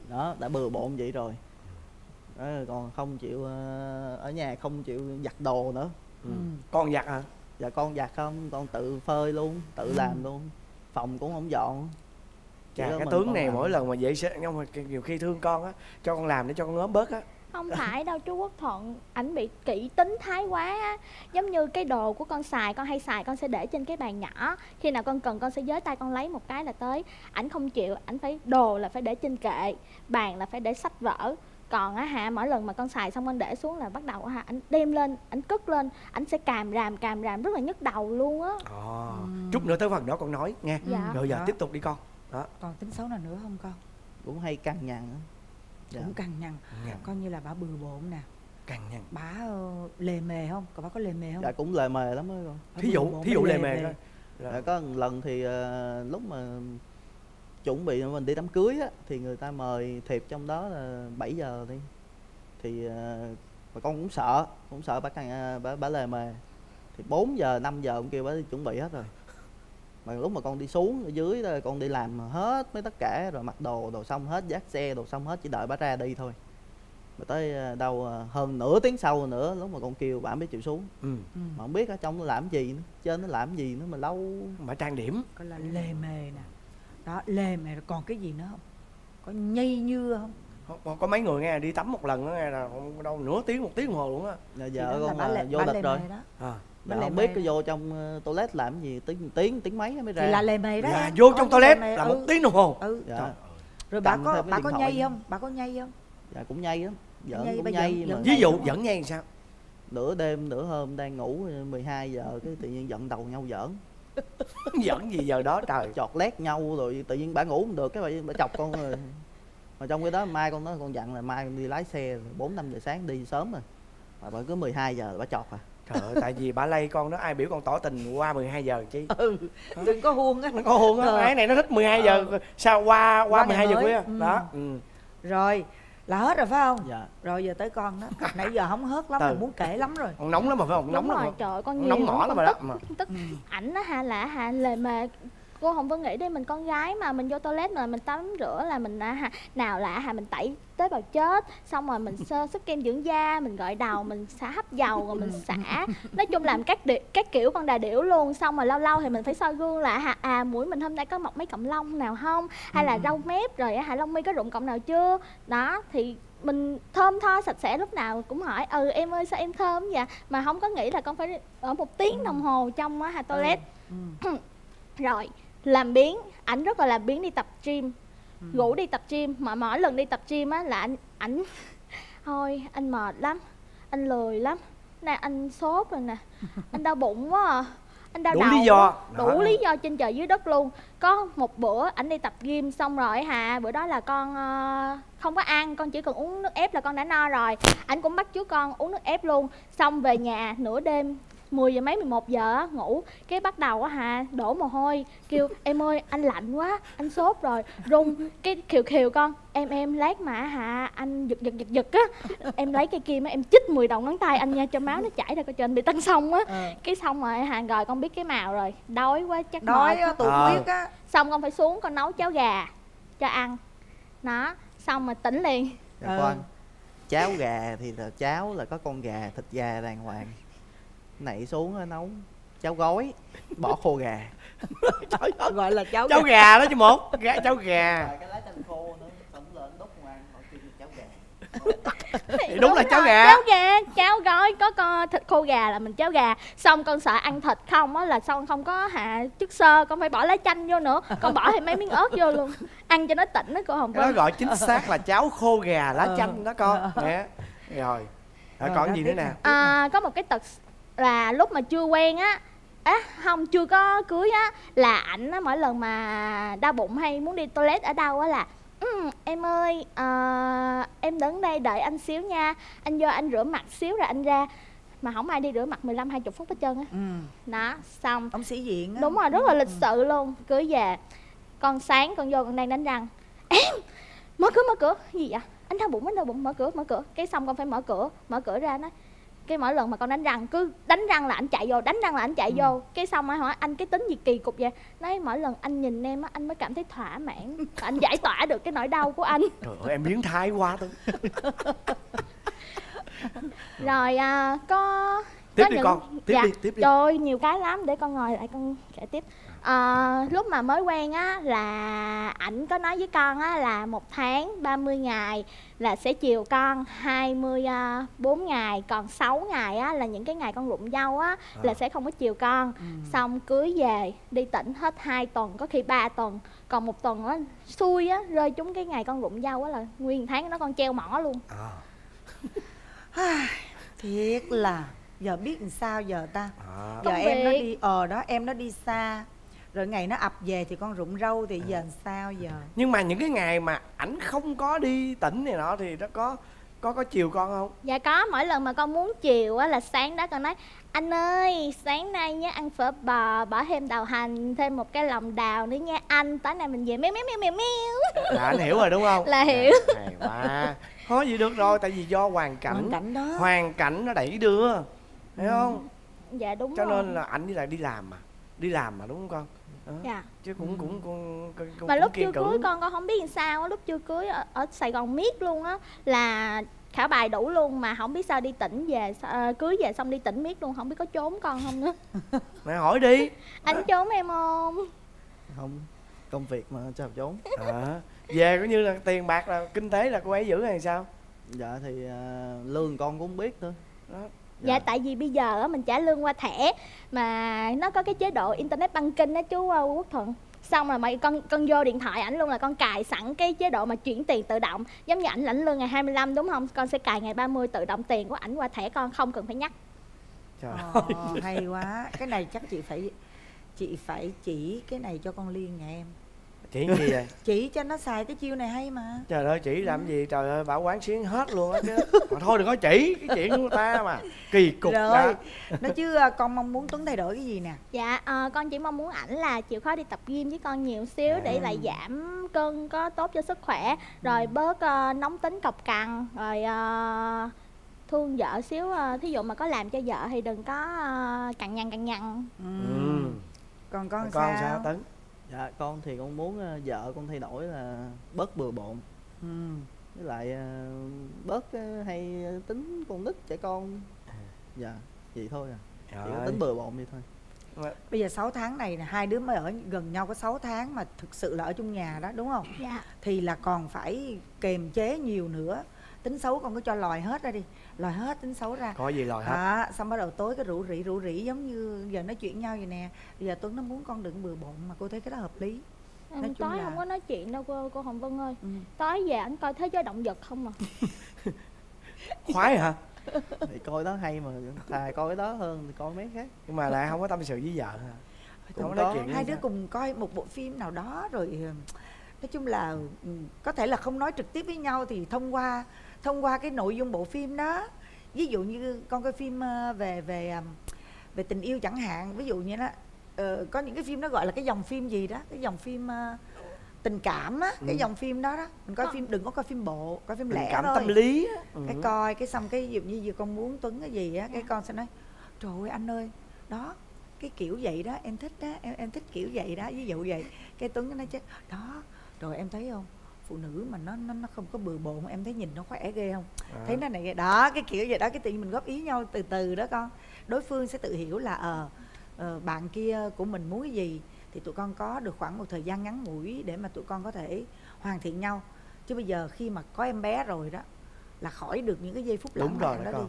Đó, đã bừa bộn vậy rồi. À, còn không chịu ở nhà không chịu giặt đồ nữa. Ừ. Con giặt hả? Dạ con giặt không, con tự phơi luôn, tự ừ. làm luôn. Phòng cũng không dọn. Chà, cái tướng này làm. Mỗi lần mà dễ sợ không, nhiều khi thương con á, cho con làm để cho con ốm bớt á. Không phải đâu chú Quốc Thuận, ảnh bị kỹ tính thái quá á. Giống như cái đồ của con xài, con hay xài con sẽ để trên cái bàn nhỏ. Khi nào con cần con sẽ giới tay con lấy một cái là tới. Ảnh không chịu, ảnh phải đồ là phải để trên kệ, bàn là phải để sách vở. Còn á hả, mỗi lần mà con xài xong con để xuống là bắt đầu hả, anh đem lên, anh cất lên, anh sẽ càm ràm, càm ràm rất là nhức đầu luôn á. À, ừ. Chút nữa tới phần đó con nói nghe. Dạ. Rồi giờ đó. Tiếp tục đi con. Đó. Còn tính xấu nào nữa không con? Cũng hay cằn nhằn á. Dạ. Cũng cằn nhằn. Dạ. Coi như là bà bừa bộn nè. Cằn nhằn. Bà uh, lề mề không? Còn bà có lề mề không? Dạ cũng lề mề lắm á con. Thí dụ, thí dụ lề mề thôi. Dạ, có một lần thì uh, lúc mà chuẩn bị mình đi đám cưới á, thì người ta mời thiệp trong đó là bảy giờ đi. Thì uh, mà con cũng sợ, cũng sợ bà, càng, bà, bà lề mề. Thì bốn giờ, năm giờ ông kêu bà chuẩn bị hết rồi. Mà lúc mà con đi xuống ở dưới đó, con đi làm hết mấy tất cả rồi, mặc đồ, đồ xong hết, dắt xe, đồ xong hết, chỉ đợi bà ra đi thôi. Mà tới đâu hơn nửa tiếng sau nữa, lúc mà con kêu bà mới chịu xuống. Ừ. Mà không biết ở trong nó làm gì nữa, trên nó làm gì nữa mà lâu. Bà trang điểm. Coi là lề mề nè. Đó, lề mày còn cái gì nữa không? Có nhây như không? Không, có, có mấy người nghe đi tắm một lần đó nghe là không đâu nửa tiếng, một tiếng đồng hồ luôn á. Giờ vợ con là là vô lịch rồi. À, bà không biết có vô trong uh, toilet làm gì tiếng tiếng tiếng mấy mới ra. Thì là lề mày đó. Là em. Vô không, trong toilet mày, là ừ. một tiếng đồng hồ. Ừ. Dạ. Rồi, rồi bà có bà có nhây nữa. Không? Bà có nhây không? Dạ cũng nhây lắm. Vợ nhây, cũng nhây mà. Ví dụ vẫn nhây sao? Nửa đêm nửa hôm đang ngủ mười hai giờ cái tự nhiên giận đầu nhau giỡn. Giỡn gì giờ đó trời, chọt lét nhau rồi tự nhiên bà ngủ không được cái bà, bà chọc con rồi. Mà trong cái đó mai con nói con dặn là mai con đi lái xe bốn năm giờ sáng đi sớm rồi. Mà bà cứ mười hai giờ bà chọt à. Trời ơi, tại vì bà lay con đó ai biểu con tỏ tình qua mười hai giờ chứ. Ừ, đừng có huông á. Đừng có huông á, ừ. Cái này nó thích mười hai giờ ừ. Sao qua qua, qua mười hai giờ khuya ừ. Đó ừ. Rồi, là hết rồi phải không? Dạ. Rồi giờ tới con đó. Nãy giờ hóng hớt lắm, mình muốn kể lắm rồi. Con nóng lắm mà phải không? Con nóng lắm rồi, trời ơi, con nhiều nóng mỏ lắm rồi đó. Tức ảnh nó hà lạ hà lề mề. Cô Hồng Vân nghĩ đi, mình con gái mà mình vô toilet mà mình tắm rửa là mình à, nào lạ hà mình tẩy tế bào chết, xong rồi mình sơ sức kem dưỡng da, mình gội đầu, mình xả hấp dầu rồi mình xả, nói chung làm các điệu, các kiểu con đà điểu luôn. Xong rồi lâu lâu thì mình phải soi gương là à, à mũi mình hôm nay có mọc mấy cọng lông nào không, hay là râu mép rồi hả, à, lông mi có rụng cọng nào chưa. Đó thì mình thơm tho sạch sẽ, lúc nào cũng hỏi ừ em ơi sao em thơm vậy, mà không có nghĩ là con phải ở một tiếng đồng hồ trong hà toilet. Rồi làm biến, ảnh rất là làm biến đi tập gym, ừ. Ngủ đi tập gym, mà mỗi lần đi tập gym á là anh ảnh thôi anh mệt lắm, anh lười lắm, nè anh sốt rồi nè, anh đau bụng quá à, anh đau đủ đầu lý do. Đủ đó. Lý do trên trời dưới đất luôn. Có một bữa ảnh đi tập gym xong rồi hà, bữa đó là con uh, không có ăn, con chỉ cần uống nước ép là con đã no rồi. Ảnh cũng bắt chú con uống nước ép luôn. Xong về nhà nửa đêm mười giờ mấy mười một giờ ngủ, cái bắt đầu á hà đổ mồ hôi kêu em ơi anh lạnh quá, anh sốt rồi run, cái khều khều con em em lát mà hà anh giật giật giật giật á, em lấy cây kim á em chích mười đầu ngón tay anh nha cho máu nó chảy ra coi trên bị tấn xong á. Ừ. Cái xong rồi hà rồi con biết cái màu rồi, đói quá chắc đói tụt huyết á, xong con phải xuống con nấu cháo gà cho ăn nó, xong mà tỉnh liền. Dạ, ừ. Cháo gà thì là cháo là có con gà, thịt gà đàng hoàng, nảy xuống nấu cháo gói bỏ khô gà. Gọi là cháo cháo gà, gà đó chứ một gà, cháo gà rồi, cái lá chanh khô nữa tổng lên đốt ngoan họ kêu cháo gà. Đúng, đúng là cháo gà, cháo gà cháo gói có con thịt khô gà là mình cháo gà. Xong con sợ ăn thịt không á là xong không có hạ chất xơ, con phải bỏ lá chanh vô nữa, con bỏ thêm mấy miếng ớt vô luôn ăn cho nó tỉnh đó cô Hồng Vân. Nó gọi chính xác là cháo khô gà lá chanh đó con nè. Rồi còn gì nữa nè? À, có một cái tật là lúc mà chưa quen á, á không chưa có cưới á, là ảnh á mỗi lần mà đau bụng hay muốn đi toilet ở đâu á là um, em ơi uh, em đứng đây đợi anh xíu nha, anh vô anh rửa mặt xíu rồi anh ra, mà không ai đi rửa mặt mười lăm hai mươi phút hết trơn á. Ừ. Đó xong ông sĩ diện á. Đúng rồi, rất là lịch sự luôn. Cưới về con sáng con vô con đang đánh răng, em mở cửa mở cửa gì vậy, anh đau bụng anh đau bụng mở cửa mở cửa, cái xong con phải mở cửa mở cửa ra nó. Cái mỗi lần mà con đánh răng cứ đánh răng là anh chạy vô, đánh răng là anh chạy ừ. vô. Cái xong mà hỏi anh cái tính gì kỳ cục vậy, nói mỗi lần anh nhìn em á anh mới cảm thấy thỏa mãn, anh giải tỏa được cái nỗi đau của anh. Trời ơi em biến thái quá tôi. Rồi à, có tiếp có đi những... con tiếp dạ. đi tiếp đi. Trời nhiều cái lắm, để con ngồi lại con kể tiếp. À, lúc mà mới quen á là ảnh có nói với con á là một tháng ba mươi ngày là sẽ chiều con, hai mươi bốn ngày, còn sáu ngày á là những cái ngày con rụng dâu á à. Là sẽ không có chiều con. Ừ. Xong cưới về đi tỉnh hết hai tuần, có khi ba tuần, còn một tuần á xui á rơi trúng cái ngày con rụng dâu á là nguyên tháng nó con treo mỏ luôn. À. Thiệt là giờ biết làm sao giờ ta. À. Giờ em nó đi ờ đó em nó đi xa rồi ngày nó ập về thì con rụng râu thì giờ sao giờ? Nhưng mà những cái ngày mà ảnh không có đi tỉnh này nọ thì nó có có có chiều con không? Dạ có, mỗi lần mà con muốn chiều á là sáng đó con nói anh ơi sáng nay nhé ăn phở bò bỏ thêm đào hành thêm một cái lòng đào nữa nha anh, tối nay mình về méo méo méo méo méo. Là anh hiểu rồi đúng không? Là hiểu. Hay quá. Có gì được rồi, tại vì do hoàn cảnh, hoàn cảnh đó hoàn cảnh nó đẩy đưa, thấy không? Dạ đúng. Cho nên rồi. Là ảnh đi lại đi làm mà đi làm mà đúng không con? À, dạ. Chứ cũng cũng con mà lúc chưa cưới con con không biết làm sao á, lúc chưa cưới ở, ở Sài Gòn miết luôn á là khả bài đủ luôn mà không biết sao đi tỉnh về à, cưới về xong đi tỉnh miết luôn, không biết có trốn con không nữa. Mày hỏi đi. Anh trốn em không? Không, công việc mà sao trốn. À, về cũng như là tiền bạc là kinh tế là cô ấy giữ hay sao? Dạ thì à, lương con cũng không biết nữa. Đó. Dạ, dạ tại vì bây giờ mình trả lương qua thẻ mà nó có cái chế độ internet banking đó chú Quốc Thuận, xong rồi mày con con vô điện thoại ảnh luôn là con cài sẵn cái chế độ mà chuyển tiền tự động, giống như ảnh lãnh lương ngày hai mươi lăm đúng không, con sẽ cài ngày ba mươi tự động tiền của ảnh qua thẻ con không cần phải nhắc. Trời ơi. Ờ, hay quá, cái này chắc chị phải chị phải chỉ cái này cho con Liên nè em. Chỉ gì vậy? Chỉ cho nó xài cái chiêu này hay mà. Trời ơi chỉ làm gì, trời ơi bảo quán xuyến hết luôn á chứ. Mà thôi đừng có chỉ, cái chuyện của người ta mà kỳ cục rồi. Nói chứ con mong muốn Tuấn thay đổi cái gì nè? Dạ à, con chỉ mong muốn ảnh là chịu khó đi tập gym với con nhiều xíu à. Để lại giảm cân có tốt cho sức khỏe. Rồi bớt uh, nóng tính cọc cằn. Rồi uh, thương vợ xíu, uh, thí dụ mà có làm cho vợ thì đừng có uh, cằn nhằn cằn nhằn. Ừ. Còn con Còn sao? sao Tấn? Dạ con thì con muốn uh, vợ con thay đổi là bớt bừa bộn. Ừ. Với lại uh, bớt uh, hay tính con nít trẻ con. Dạ vậy thôi à. Trời chỉ ơi. Có tính bừa bộn vậy thôi. Bây giờ sáu tháng này là hai đứa mới ở gần nhau có sáu tháng mà thực sự là ở chung nhà đó đúng không? Dạ. Thì là còn phải kềm chế nhiều nữa. Tính xấu con cứ cho lòi hết ra đi, lòi hết tính xấu ra. Có gì lòi hết à, xong bắt đầu tối cái rủ rỉ rủ rỉ giống như giờ nói chuyện nhau vậy nè. Bây giờ Tuấn nó muốn con đừng bừa bộn mà cô thấy cái đó hợp lý. Nói em tối là... không có nói chuyện đâu cô, cô Hồng Vân ơi. Ừ. Tối về anh coi thế giới động vật không mà. Khoái hả? Thì coi đó hay mà, thà coi đó hơn thì coi mấy khác. Nhưng mà lại không có tâm sự với vợ hả? Không có, chuyện hai đứa sao? Cùng coi một bộ phim nào đó rồi. Nói chung là có thể là không nói trực tiếp với nhau thì thông qua Thông qua cái nội dung bộ phim đó. Ví dụ như con coi phim về về về tình yêu chẳng hạn. Ví dụ như đó, uh, có những cái phim nó gọi là cái dòng phim gì đó, cái dòng phim uh, tình cảm á, cái ừ. dòng phim đó đó mình coi. À, phim đừng có coi phim bộ, coi phim tình lẻ cảm thôi, tâm lý á. Ừ. Cái coi cái xong cái ví dụ như vừa con muốn Tuấn cái gì á, cái con sẽ nói trời ơi anh ơi đó, cái kiểu vậy đó em thích đó, em em thích kiểu vậy đó, ví dụ vậy. Cái Tuấn nó chứ đó rồi em thấy không, phụ nữ mà nó nó nó không có bừa bộn, em thấy nhìn nó khỏe ghê không. À, thấy nó này đó, cái kiểu vậy đó. Cái tự nhiên mình góp ý nhau từ từ đó con, đối phương sẽ tự hiểu là ờ à, à, bạn kia của mình muốn cái gì, thì tụi con có được khoảng một thời gian ngắn ngủi để mà tụi con có thể hoàn thiện nhau. Chứ bây giờ khi mà có em bé rồi đó là khỏi được những cái giây phút lãng mạn đó đi.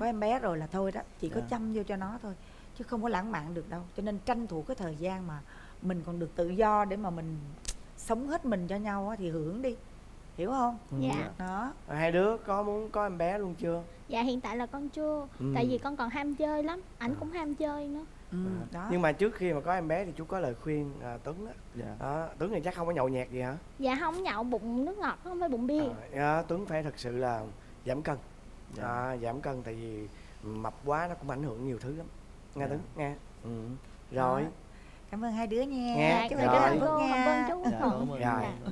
Có em bé rồi là thôi đó, chỉ có chăm vô cho nó thôi chứ không có lãng mạn được đâu. Cho nên tranh thủ cái thời gian mà mình còn được tự do để mà mình sống hết mình cho nhau thì hưởng đi, hiểu không? Dạ. Đó. Hai đứa có muốn có em bé luôn chưa? Dạ hiện tại là con chưa. Ừ. Tại vì con còn ham chơi lắm, ảnh cũng ham chơi nữa. Ừ, đó. Nhưng mà trước khi mà có em bé thì chú có lời khuyên à, Tuấn á. Dạ. À, Tuấn thì chắc không có nhậu nhẹt gì hả? Dạ không nhậu, bụng nước ngọt không phải bụng bia. À, à, Tuấn phải thật sự là giảm cân. Dạ. À, giảm cân tại vì mập quá nó cũng ảnh hưởng nhiều thứ lắm. Nghe dạ. Tuấn nghe. Ừ. Rồi. Rồi. Cảm ơn hai đứa nha. Nghe. Chúc hai đứa hạnh phúc nha. Cảm ơn chú. Dạ, rồi. Rồi.